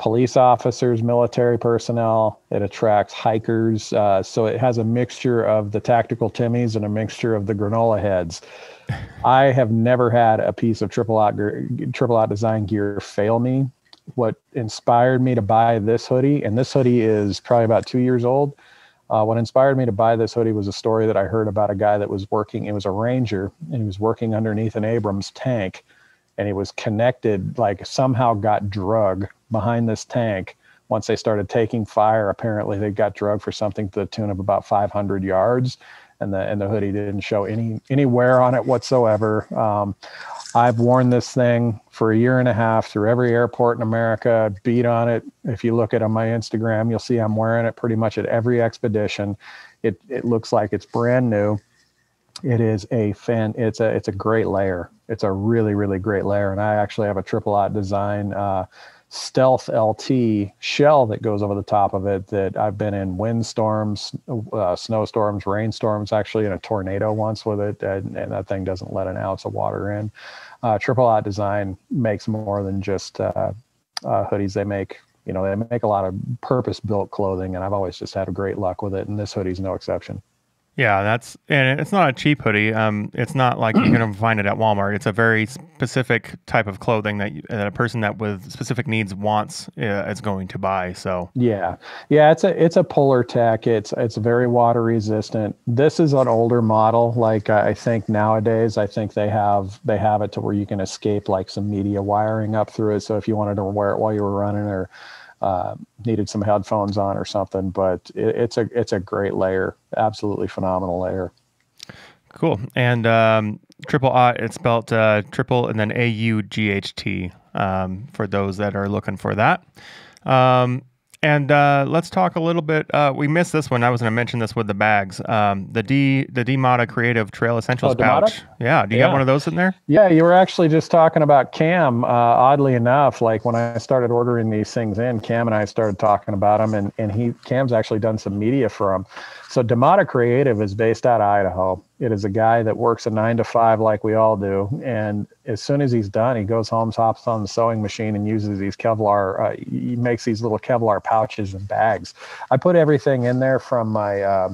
police officers, military personnel. It attracts hikers. So it has a mixture of the tactical Timmies and a mixture of the granola heads. I have never had a piece of Triple Aught Design gear fail me. What inspired me to buy this hoodie, and this hoodie is probably about 2 years old. What inspired me to buy this hoodie was a story that I heard about a guy that was working. It was a Ranger, and he was working underneath an Abrams tank, and he was connected, like somehow got drug behind this tank. Once they started taking fire, apparently they got drugged for something to the tune of about 500 yards. And the hoodie didn't show any wear on it whatsoever. I've worn this thing for 1.5 years through every airport in America, beat on it. If you look at on my Instagram, you'll see I'm wearing it pretty much at every expedition. It looks like it's brand new. It is it's a great layer. It's a really, really great layer. And I actually have a Triple Aught Design Stealth LT shell that goes over the top of it that I've been in windstorms, snowstorms, rainstorms, actually in a tornado once with it, and that thing doesn't let an ounce of water in. Triple Aught Design makes more than just hoodies. They make, you know, they make a lot of purpose-built clothing, and I've always just had great luck with it, and this hoodie's no exception. Yeah, and it's not a cheap hoodie. It's not like you're gonna find it at Walmart. It's a very specific type of clothing that a person that with specific needs wants is going to buy. So yeah, it's a polar tech. It's very water resistant. This is an older model. Like I think nowadays, I think they have it to where you can escape like some media wiring up through it. So if you wanted to wear it while you were running or needed some headphones on or something, but it's a great layer. Absolutely phenomenal layer. Cool. And Triple Aught, it's spelled triple and then AUGHT for those that are looking for that. And let's talk a little bit. We missed this one. I was going to mention this with the bags. The Demata Creative Trail Essentials pouch. Yeah. Do you have one of those in there? Yeah. You were actually just talking about Cam. Oddly enough, like when I started ordering these things in, Cam and I started talking about them, and Cam's actually done some media for them. So Demata Creative is based out of Idaho. It is a guy that works a 9-to-5 like we all do. And as soon as he's done, he goes home, hops on the sewing machine and uses these he makes these little Kevlar pouches and bags. I put everything in there from my,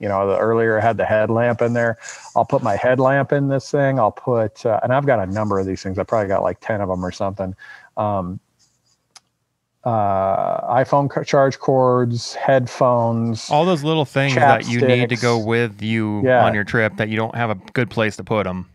earlier I had the headlamp in there. I'll put my headlamp in this thing. I'll put, and I've got a number of these things. I probably got like 10 of them or something. iPhone charge cords, headphones, all those little things that you need to go with you on your trip that you don't have a good place to put them.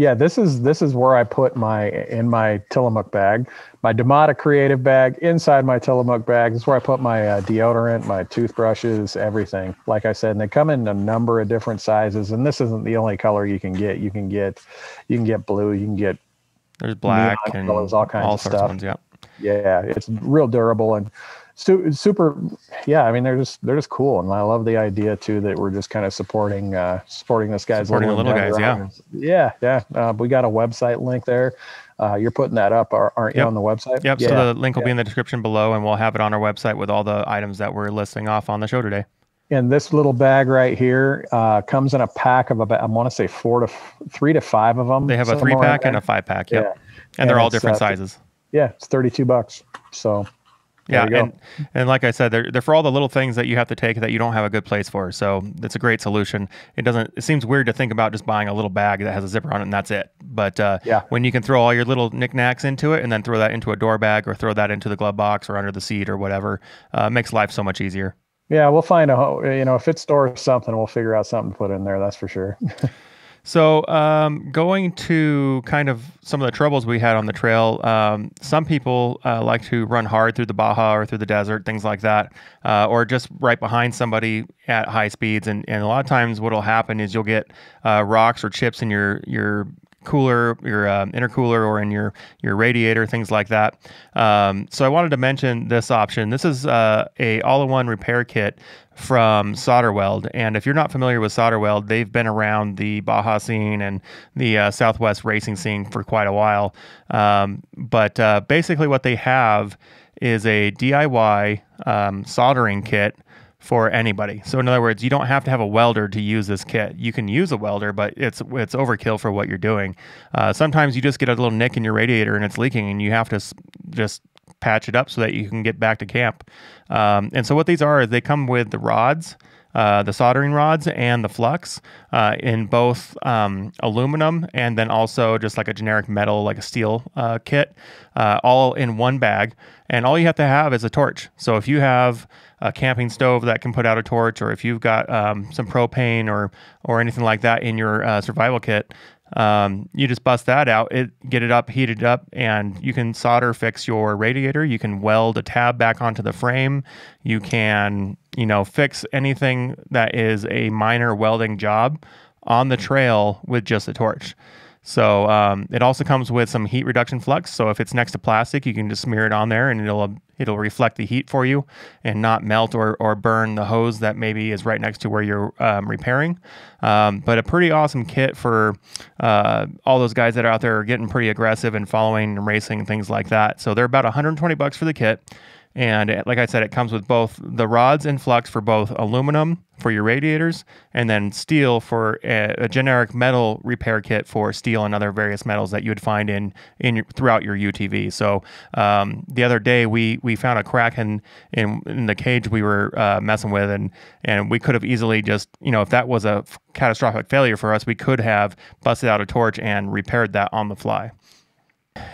Yeah, this is where I put in my Tillamook bag, my Demata Creative bag, inside my Tillamook bag. This is where I put my deodorant, my toothbrushes, everything. Like I said, and they come in a number of different sizes. And this isn't the only color you can get. You can get blue. You can get there's black and colors, all kinds of stuff. Ones, yeah. Yeah, it's real durable and super. Yeah, I mean they're just cool, and I love the idea too that we're just kind of supporting this guy's little guys. Yeah. We got a website link there. You're putting that up, aren't you, on the website? Yep. Yeah. So the link will be in the description below, and we'll have it on our website with all the items that we're listing off on the show today. And this little bag right here comes in a pack of about, I want to say 3 to 5 of them. They have a 3-pack and a 5-pack. Yep. Yeah. And they're all different sizes. Yeah, it's $32. So yeah, and like I said, they're for all the little things that you have to take that you don't have a good place for. So it's a great solution. It seems weird to think about just buying a little bag that has a zipper on it and that's it. But when you can throw all your little knickknacks into it and then throw that into a door bag or throw that into the glove box or under the seat or whatever, makes life so much easier. Yeah, we'll find a, you know, if it stores something, we'll figure out something to put in there. That's for sure. So going to kind of some of the troubles we had on the trail, some people like to run hard through the Baja or through the desert, things like that, or just right behind somebody at high speeds. And a lot of times what will happen is you'll get rocks or chips in your cooler, your intercooler, or in your radiator, things like that. So I wanted to mention this option. This is a all-in-one repair kit from Solder Weld, and if you're not familiar with Solder Weld, they've been around the Baja scene and the Southwest racing scene for quite a while. But basically what they have is a DIY soldering kit for anybody. So in other words, you don't have to have a welder to use this kit. You can use a welder, but it's overkill for what you're doing. Sometimes you just get a little nick in your radiator and it's leaking, and you have to just patch it up so that you can get back to camp. And so what these are is they come with the rods, the soldering rods, and the flux in both aluminum and then also just like a generic metal, like a steel kit, all in one bag. And all you have to have is a torch. So if you have a camping stove that can put out a torch, or if you've got some propane or anything like that in your survival kit, you just bust that out, get it up, heat it up, and you can solder fix your radiator. You can weld a tab back onto the frame. You can, you know, fix anything that is a minor welding job on the trail with just a torch. So it also comes with some heat reduction flux. So if it's next to plastic, you can just smear it on there and it'll reflect the heat for you and not melt or burn the hose that maybe is right next to where you're repairing. But a pretty awesome kit for all those guys that are out there getting pretty aggressive and following and racing and things like that. So they're about $120 for the kit. And like I said, it comes with both the rods and flux for both aluminum for your radiators and then steel for a generic metal repair kit for steel and other various metals that you would find throughout your UTV. So the other day we found a crack in the cage we were messing with, and we could have easily just, you know, if that was a catastrophic failure for us, we could have busted out a torch and repaired that on the fly.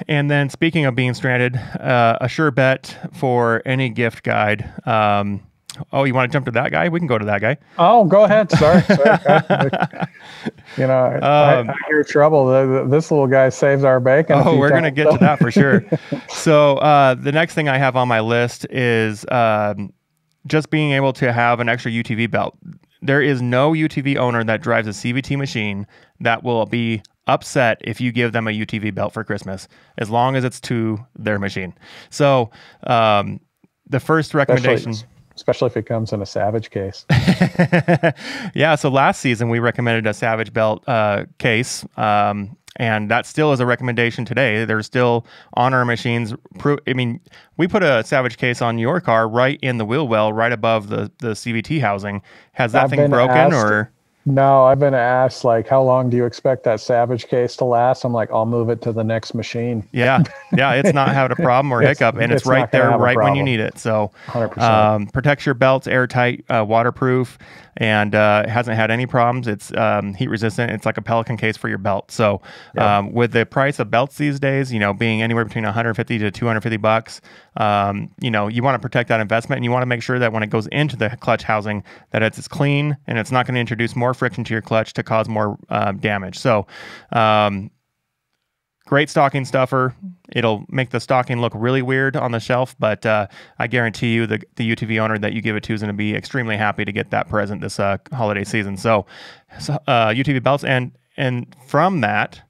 And then speaking of being stranded, a sure bet for any gift guide. Oh, you want to jump to that guy? We can go to that guy. Oh, go ahead. Sorry. You know, I hear trouble. This little guy saves our bacon. Oh, we're going to get to that for sure. So the next thing I have on my list is just being able to have an extra UTV belt. There is no UTV owner that drives a CVT machine that will be upset if you give them a UTV belt for Christmas, as long as it's to their machine. So the first recommendation... Especially if it comes in a Savage case. Yeah, so last season we recommended a Savage belt case, and that still is a recommendation today. They're still on our machines. I mean, we put a Savage case on your car right in the wheel well, right above the CVT housing. Has that thing broken or... No, I've been asked, like, how long do you expect that Savage case to last? I'm like, I'll move it to the next machine. Yeah, it's not having a problem or hiccup, and it's right there right when you need it. So 100%. Protects your belts, airtight, waterproof, and it hasn't had any problems. It's heat resistant. It's like a Pelican case for your belt. So with the price of belts these days, you know, being anywhere between $150 to $250, you know, you want to protect that investment, and you want to make sure that when it goes into the clutch housing that it's clean and it's not going to introduce more friction to your clutch to cause more damage. So great stocking stuffer. It'll make the stocking look really weird on the shelf, but I guarantee you the UTV owner that you give it to is going to be extremely happy to get that present this holiday season. So UTV belts, and from that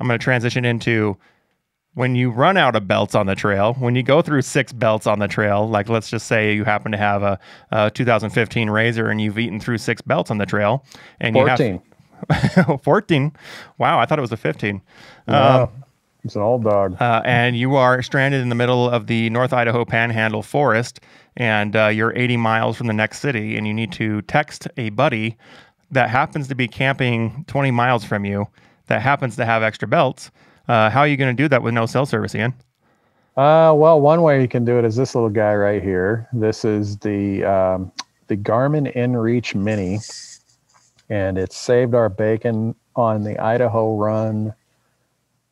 I'm going to transition into when you run out of belts on the trail, when you go through 6 belts on the trail, like let's just say you happen to have a 2015 RZR and you've eaten through 6 belts on the trail. And 14. You have 14? Wow, I thought it was a 15. Wow. It's an old dog. And you are stranded in the middle of the North Idaho Panhandle forest, and you're 80 miles from the next city, and you need to text a buddy that happens to be camping 20 miles from you that happens to have extra belts. How are you going to do that with no cell service, Ian? Well, one way you can do it is this little guy right here. This is the Garmin InReach Mini, and it saved our bacon on the Idaho Run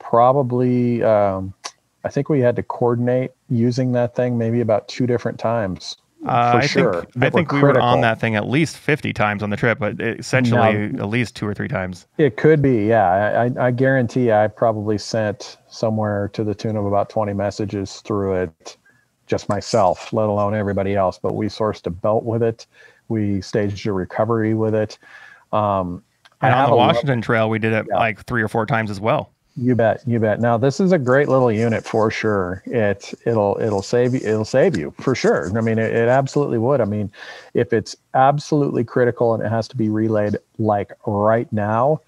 probably, I think we had to coordinate using that thing maybe about 2 different times. I think we were on that thing at least 50 times on the trip, but essentially at least 2 or 3 times. It could be, yeah. I guarantee I probably sent somewhere to the tune of about 20 messages through it, just myself, let alone everybody else. But we sourced a belt with it. We staged a recovery with it. And on the Washington Trail, we did it like 3 or 4 times as well. You bet, you bet. Now this is a great little unit for sure. It'll save you for sure. I mean, it absolutely would. I mean, if it's absolutely critical and it has to be relayed like right now,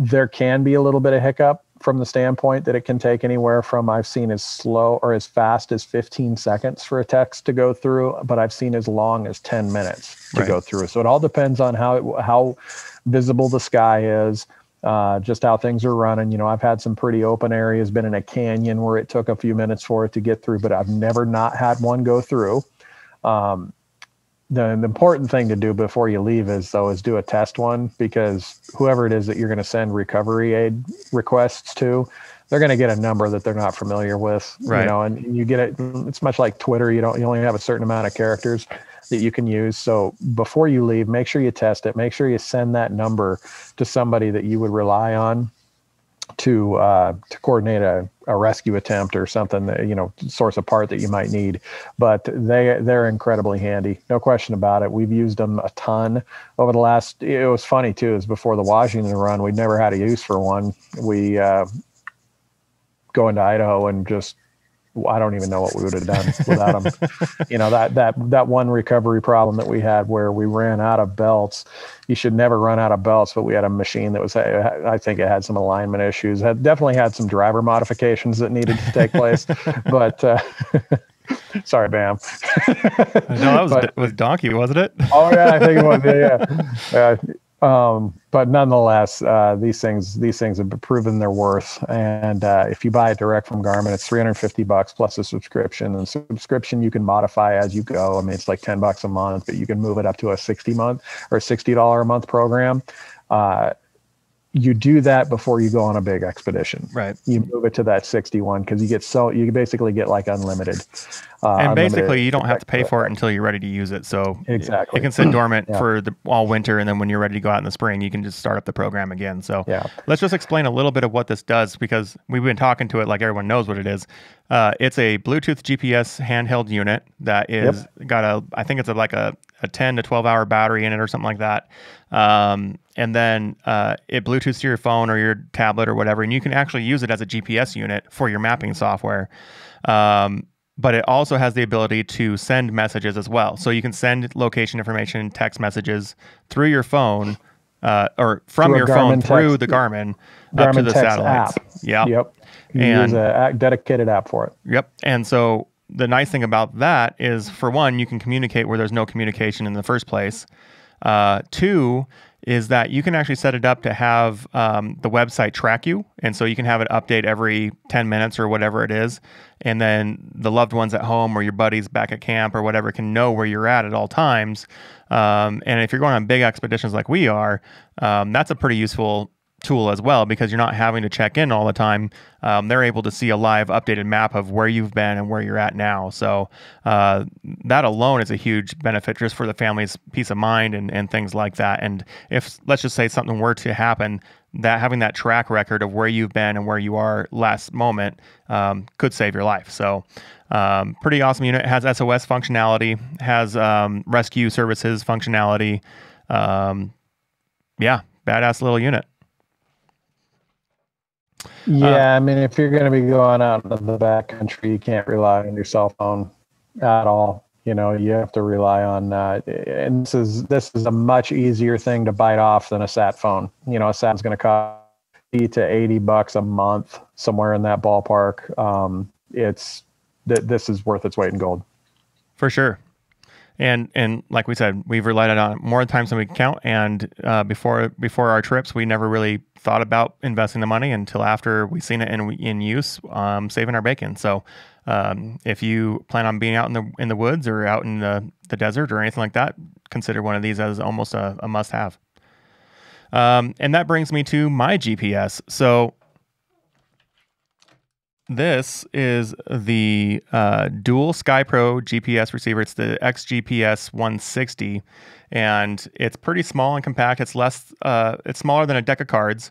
there can be a little bit of hiccup from the standpoint that it can take anywhere from, I've seen as slow or as fast as 15 seconds for a text to go through, but I've seen as long as 10 minutes to go through. So it all depends on how visible the sky is, just how things are running. You know, I've had some pretty open areas, been in a canyon where it took a few minutes for it to get through, but I've never not had one go through. The important thing to do before you leave is do a test one, because whoever it is that you're going to send recovery aid requests to, they're going to get a number that they're not familiar with, you know, and you get it. It's much like Twitter. You only have a certain amount of characters that you can use. So before you leave, make sure you test it, make sure you send that number to somebody that you would rely on to coordinate a rescue attempt or something, that, you know, source a part that you might need. But they're incredibly handy. No question about it. We've used them a ton over the last, it was funny too, is before the Washington run, we'd never had a use for one. We go into Idaho and just, I don't even know what we would have done without them. You know, that one recovery problem that we had where we ran out of belts. You should never run out of belts, but we had a machine that was, I think it had some alignment issues. It definitely had some driver modifications that needed to take place, but, sorry, Bam. No, that was, but, was Donkey, wasn't it? Oh yeah. I think it was. Yeah. But nonetheless, these things have proven their worth. And, if you buy it direct from Garmin, it's $350 plus a subscription, and subscription you can modify as you go. I mean, it's like $10 a month, but you can move it up to a $60 a month program. You do that before you go on a big expedition, right? You move it to that 61 because you basically get like unlimited. And basically unlimited, you don't have to pay for it until you're ready to use it. So exactly, it can sit dormant for all winter. And then when you're ready to go out in the spring, you can just start up the program again. So let's just explain a little bit of what this does, because we've been talking to it like everyone knows what it is. It's a Bluetooth GPS handheld unit that is got a, I think it's like a 10 to 12 hour battery in it or something like that. And then it Bluetooths to your phone or your tablet or whatever, and you can actually use it as a GPS unit for your mapping software. But it also has the ability to send messages as well. So you can send location information, text messages through your phone or from your phone through the Garmin up to the satellites. Yep. You use a dedicated app for it. Yep. And so the nice thing about that is, for one, you can communicate where there's no communication in the first place. 2 is that you can actually set it up to have the website track you. And so you can have it update every 10 minutes or whatever it is. And then the loved ones at home or your buddies back at camp or whatever can know where you're at all times. And if you're going on big expeditions like we are, that's a pretty useful tool as well, because you're not having to check in all the time. They're able to see a live updated map of where you've been and where you're at now. So that alone is a huge benefit just for the family's peace of mind and things like that. And if, let's just say something were to happen, that having that track record of where you've been and where you are last moment could save your life. So pretty awesome unit. It has SOS functionality, has rescue services functionality. Yeah, badass little unit. Yeah, I mean, if you're going to be going out into the backcountry, you can't rely on your cell phone at all. You know, you have to rely on, and this is a much easier thing to bite off than a sat phone. You know, a sat's going to cost $50 to $80 a month, somewhere in that ballpark. This is worth its weight in gold, for sure. And like we said, we've relied on it more times than we can count. And before our trips, we never really thought about investing the money until after we seen it in use, saving our bacon. So if you plan on being out in the woods or out in the desert or anything like that, consider one of these as almost a must-have. And that brings me to my GPS. So This is the dual SkyPro GPS receiver. It's the XGPS 160, and it's pretty small and compact. It's less, it's smaller than a deck of cards.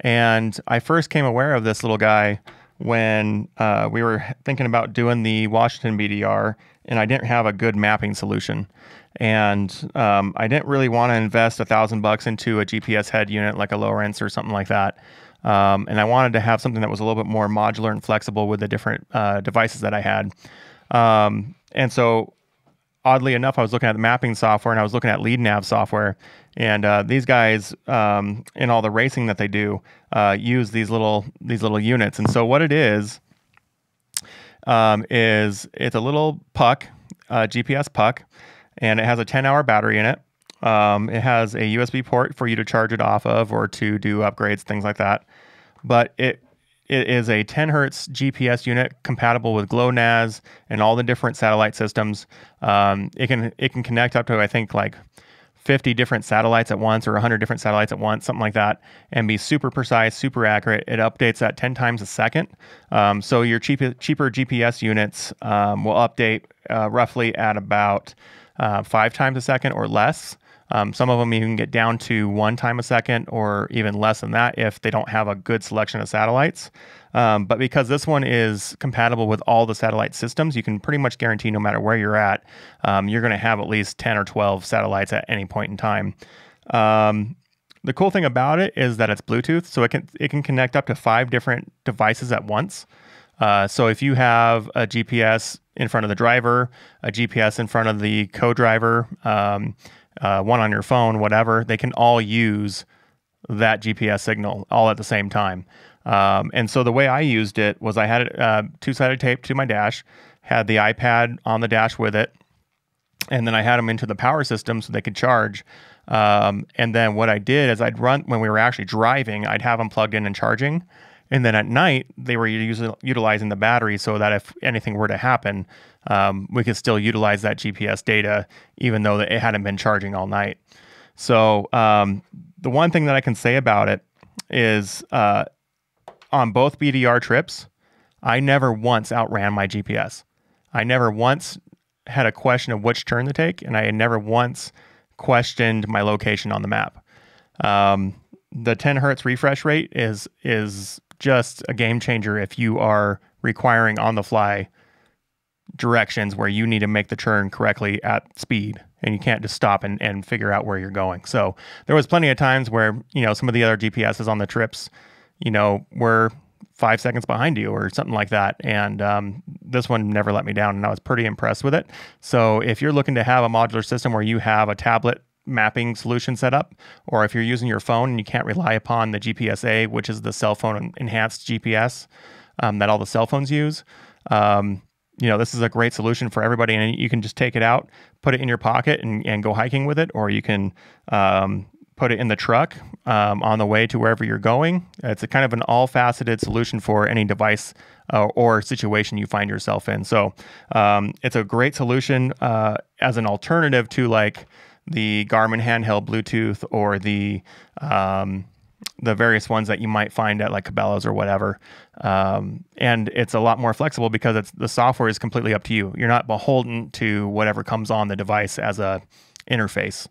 And I first came aware of this little guy when we were thinking about doing the Washington BDR, and I didn't have a good mapping solution. And I didn't really want to invest $1,000 into a GPS head unit like a Lowrance or something like that. And I wanted to have something that was a little bit more modular and flexible with the different devices that I had. And so, oddly enough, I was looking at the mapping software, and I was looking at lead nav software. And these guys, in all the racing that they do, use these little units. And so what it is it's a little puck, GPS puck, and it has a 10-hour battery in it. It has a USB port for you to charge it off of or to do upgrades, things like that. But it is a 10 hertz GPS unit compatible with GLONASS and all the different satellite systems. It can connect up to, I think, like 50 different satellites at once or 100 different satellites at once, something like that, and be super precise, super accurate. It updates at 10 times a second. So your cheaper GPS units will update roughly at about 5 times a second or less. Some of them you can get down to 1 time a second or even less than that if they don't have a good selection of satellites. But because this one is compatible with all the satellite systems, you can pretty much guarantee no matter where you're at, you're going to have at least 10 or 12 satellites at any point in time. The cool thing about it is that it's Bluetooth, so it can connect up to 5 different devices at once. So if you have a GPS in front of the driver, a GPS in front of the co-driver, one on your phone, whatever, they can all use that GPS signal all at the same time. And so the way I used it was I had it two-sided taped to my dash, had the iPad on the dash with it, and then I had them into the power system so they could charge. And then what I did is I'd run, when we were actually driving, I'd have them plugged in and charging. And then at night, they were utilizing the battery so that if anything were to happen, we could still utilize that GPS data, even though it hadn't been charging all night. So the one thing that I can say about it is on both BDR trips, I never once outran my GPS. I never once had a question of which turn to take, and I had never once questioned my location on the map. The 10 hertz refresh rate is just a game changer if you are requiring on the fly directions where you need to make the turn correctly at speed, and you can't just stop and figure out where you're going. So there was plenty of times where, you know, some of the other GPSs on the trips, you know, were 5 seconds behind you or something like that. And this one never let me down, and I was pretty impressed with it. So if you're looking to have a modular system where you have a tablet mapping solution set up, or if you're using your phone and you can't rely upon the GPSA, which is the cell phone enhanced GPS that all the cell phones use, you know, this is a great solution for everybody. And you can just take it out, put it in your pocket, and go hiking with it, or you can put it in the truck on the way to wherever you're going. It's a kind of an all-faceted solution for any device or situation you find yourself in. So it's a great solution as an alternative to, like, the Garmin handheld Bluetooth or the various ones that you might find at like Cabela's or whatever. And it's a lot more flexible because the software is completely up to you. You're not beholden to whatever comes on the device as a interface.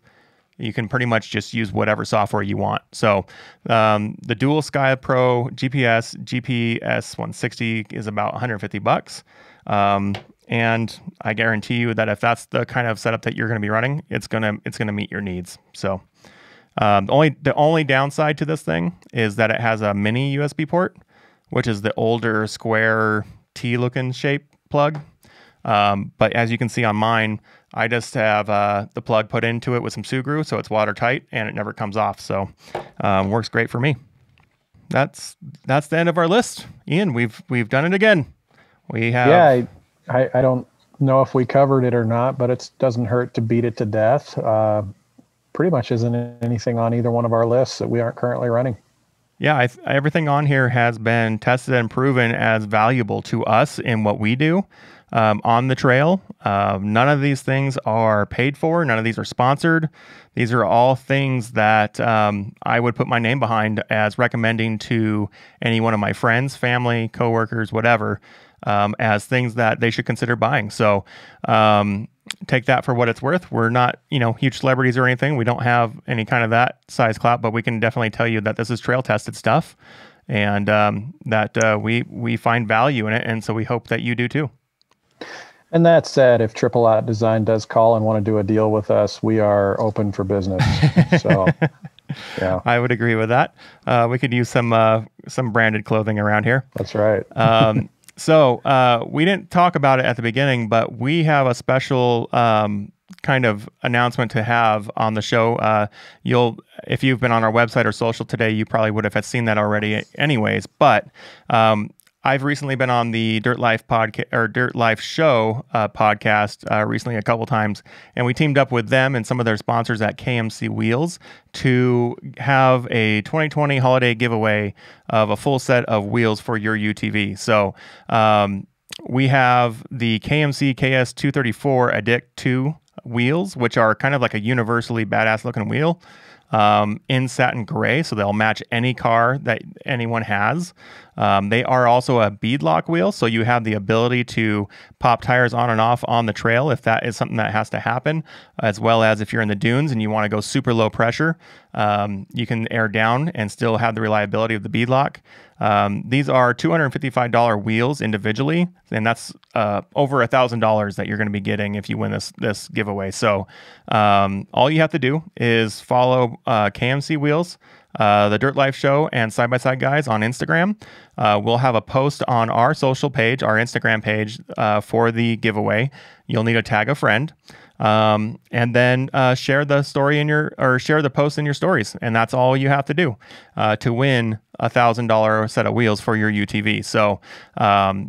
You can pretty much just use whatever software you want. So the dual SkyPro GPS 160 is about $150. And I guarantee you that if that's the kind of setup that you're going to be running, it's gonna meet your needs. So the only downside to this thing is that it has a mini USB port, which is the older square T-looking shape plug. But as you can see on mine, I just have the plug put into it with some Sugru, so it's watertight and it never comes off. So works great for me. That's the end of our list. Ian, we've done it again. We have. Yeah. I don't know if we covered it or not, but it doesn't hurt to beat it to death. Pretty much isn't anything on either one of our lists that we aren't currently running. Yeah, everything on here has been tested and proven as valuable to us in what we do. on the trail. None of these things are paid for. None of these are sponsored. These are all things that I would put my name behind as recommending to any one of my friends, family, coworkers, whatever, as things that they should consider buying. So take that for what it's worth. We're not, you know, huge celebrities or anything. We don't have any kind of that size clout, but we can definitely tell you that this is trail tested stuff, and that we find value in it, and so we hope that you do too. And that said, if Triple Aught Design does call and want to do a deal with us, we are open for business. So, yeah, I would agree with that. We could use some branded clothing around here. That's right. So we didn't talk about it at the beginning, but we have a special kind of announcement to have on the show. If you've been on our website or social today, you probably would have seen that already anyways. But I've recently been on the Dirt Life podcast, or Dirt Life Show podcast recently a couple times, and we teamed up with them and some of their sponsors at KMC Wheels to have a 2020 holiday giveaway of a full set of wheels for your UTV. So we have the KMC KS234 Addict 2 wheels, which are kind of like a universally badass looking wheel. In satin gray, so they'll match any car that anyone has. They are also a beadlock wheel, so you have the ability to pop tires on and off on the trail if that is something that has to happen, as well as if you're in the dunes and you want to go super low pressure, you can air down and still have the reliability of the beadlock. These are $255 wheels individually, and that's over $1,000 that you're going to be getting if you win this giveaway. So all you have to do is follow KMC Wheels, the Dirt Life Show, and Side by Side Guys on Instagram. We'll have a post on our social page, our Instagram page, for the giveaway. You'll need to tag a friend, and then share the story in your, or share the post in your stories, and that's all you have to do to win $1,000 set of wheels for your UTV. So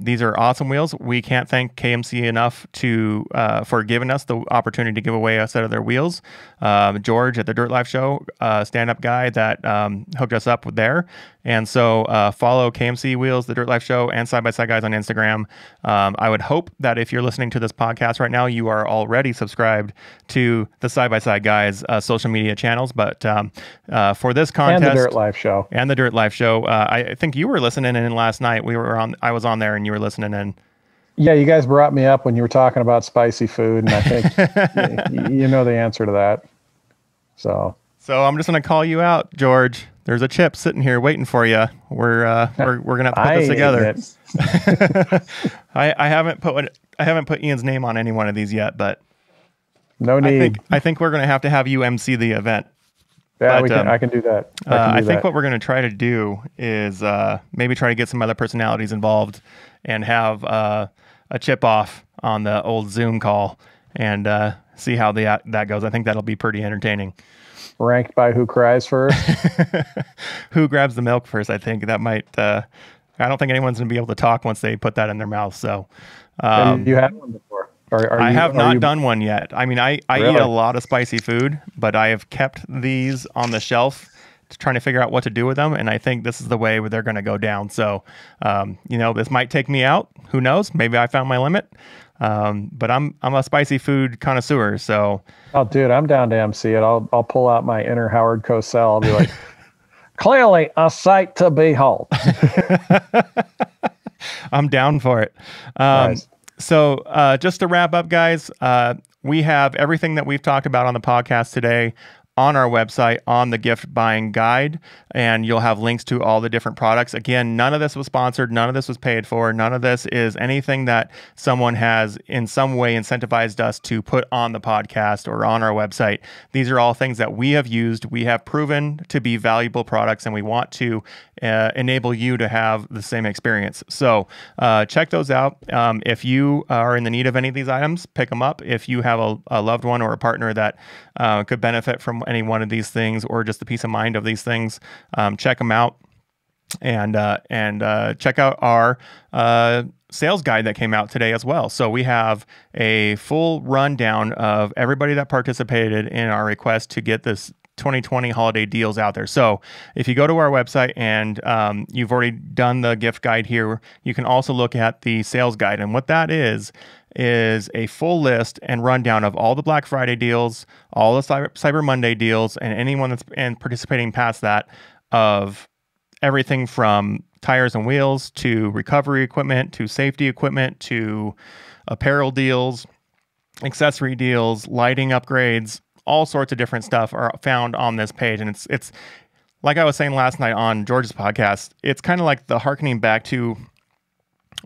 these are awesome wheels. We can't thank KMC enough for giving us the opportunity to give away a set of their wheels. George at the Dirt Life Show, stand-up guy that hooked us up with there. And so follow KMC Wheels, the Dirt Life Show, and Side by Side Guys on Instagram. I would hope that if you're listening to this podcast right now, you are already subscribed to the Side by Side Guys social media channels. But for this contest, and the Dirt Life Show, I think you were listening in last night. I was on there, and you were listening in. Yeah, you guys brought me up when you were talking about spicy food, and I think you know the answer to that. So I'm just gonna call you out, George. There's a chip sitting here waiting for you. We're gonna have to put this together. I haven't put Ian's name on any one of these yet, but no need. I think we're gonna have to you MC the event. Yeah, but, I can do that. I think what we're gonna try to do is maybe try to get some other personalities involved and have a chip off on the old Zoom call and see how that goes. I think that'll be pretty entertaining. Ranked by who cries first, who grabs the milk first. I think that might. I don't think anyone's gonna be able to talk once they put that in their mouth. So, you had one before. I have not done one yet. I mean, I really eat a lot of spicy food, but I have kept these on the shelf, trying to figure out what to do with them. And I think this is the way where they're gonna go down. So, you know, this might take me out. Who knows? Maybe I found my limit. But I'm a spicy food connoisseur, so. Oh, dude, I'm down to MC it. I'll pull out my inner Howard Cosell. I'll be like, clearly a sight to behold. I'm down for it. Nice. So just to wrap up, guys, we have everything that we've talked about on the podcast today on our website, on the gift buying guide, and you'll have links to all the different products. Again, none of this was sponsored. None of this was paid for. None of this is anything that someone has in some way incentivized us to put on the podcast or on our website. These are all things that we have used. We have proven to be valuable products, and we want to enable you to have the same experience. So check those out. If you are in the need of any of these items, pick them up. If you have a loved one or a partner that could benefit from any one of these things, or just the peace of mind of these things, check them out, and check out our sales guide that came out today as well. So we have a full rundown of everybody that participated in our request to get this 2020 holiday deals out there. So if you go to our website and you've already done the gift guide here, you can also look at the sales guide. And what that is a full list and rundown of all the Black Friday deals, all the Cyber Monday deals, and anyone that's participating past that, of everything from tires and wheels to recovery equipment to safety equipment to apparel deals, accessory deals, lighting upgrades, all sorts of different stuff are found on this page. And it's like I was saying last night on George's podcast, it's kind of like the hearkening back to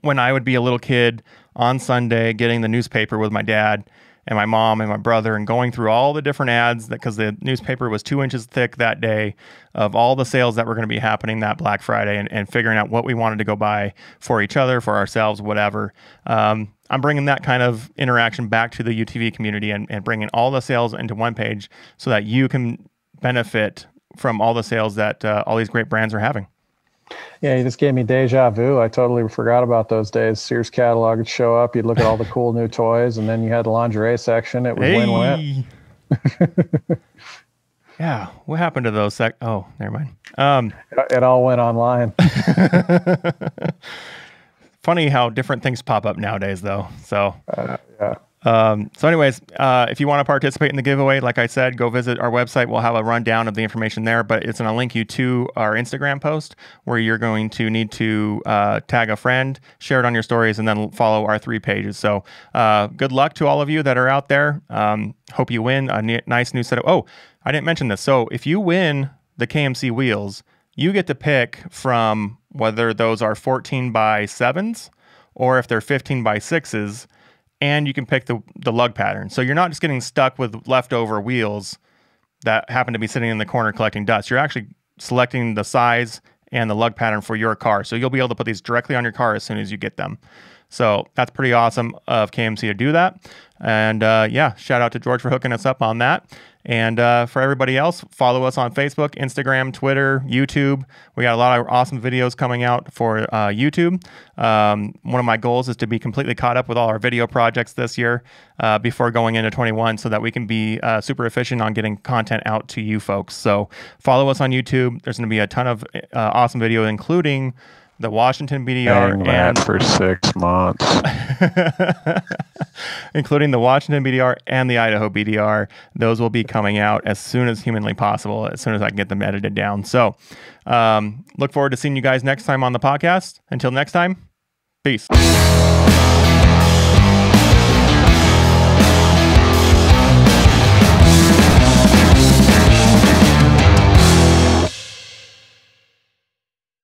when I would be a little kid on Sunday getting the newspaper with my dad and my mom and my brother and going through all the different ads, that because the newspaper was 2 inches thick that day, of all the sales that were going to be happening that Black Friday, and figuring out what we wanted to go buy for each other, for ourselves, whatever. I'm bringing that kind of interaction back to the UTV community and bringing all the sales into one page so that you can benefit from all the sales that all these great brands are having. Yeah, you just gave me deja vu. I totally forgot about those days. Sears catalog would show up, you'd look at all the cool new toys, and then you had the lingerie section. It was win-win. Yeah, what happened to those? Oh, never mind. It all went online. Funny how different things pop up nowadays, though. So, yeah. So anyways, if you want to participate in the giveaway, like I said, go visit our website. We'll have a rundown of the information there, but it's going to link you to our Instagram post where you're going to need to tag a friend, share it on your stories, and then follow our 3 pages. So good luck to all of you that are out there. Hope you win a nice new setup. Oh, I didn't mention this. So if you win the KMC wheels, you get to pick from whether those are 14x7s or if they're 15x6s. And you can pick the lug pattern. So you're not just getting stuck with leftover wheels that happen to be sitting in the corner collecting dust. You're actually selecting the size and the lug pattern for your car. So you'll be able to put these directly on your car as soon as you get them. So that's pretty awesome of KMC to do that. And yeah, shout out to George for hooking us up on that. And for everybody else, follow us on Facebook, Instagram, Twitter, YouTube. We got a lot of awesome videos coming out for YouTube. One of my goals is to be completely caught up with all our video projects this year before going into 21, so that we can be super efficient on getting content out to you folks. So follow us on YouTube. There's going to be a ton of awesome videos, including the Washington BDR and for 6 months, including the Washington BDR and the Idaho BDR. Those will be coming out as soon as humanly possible, as soon as I can get them edited down. So look forward to seeing you guys next time on the podcast. Until next time, peace.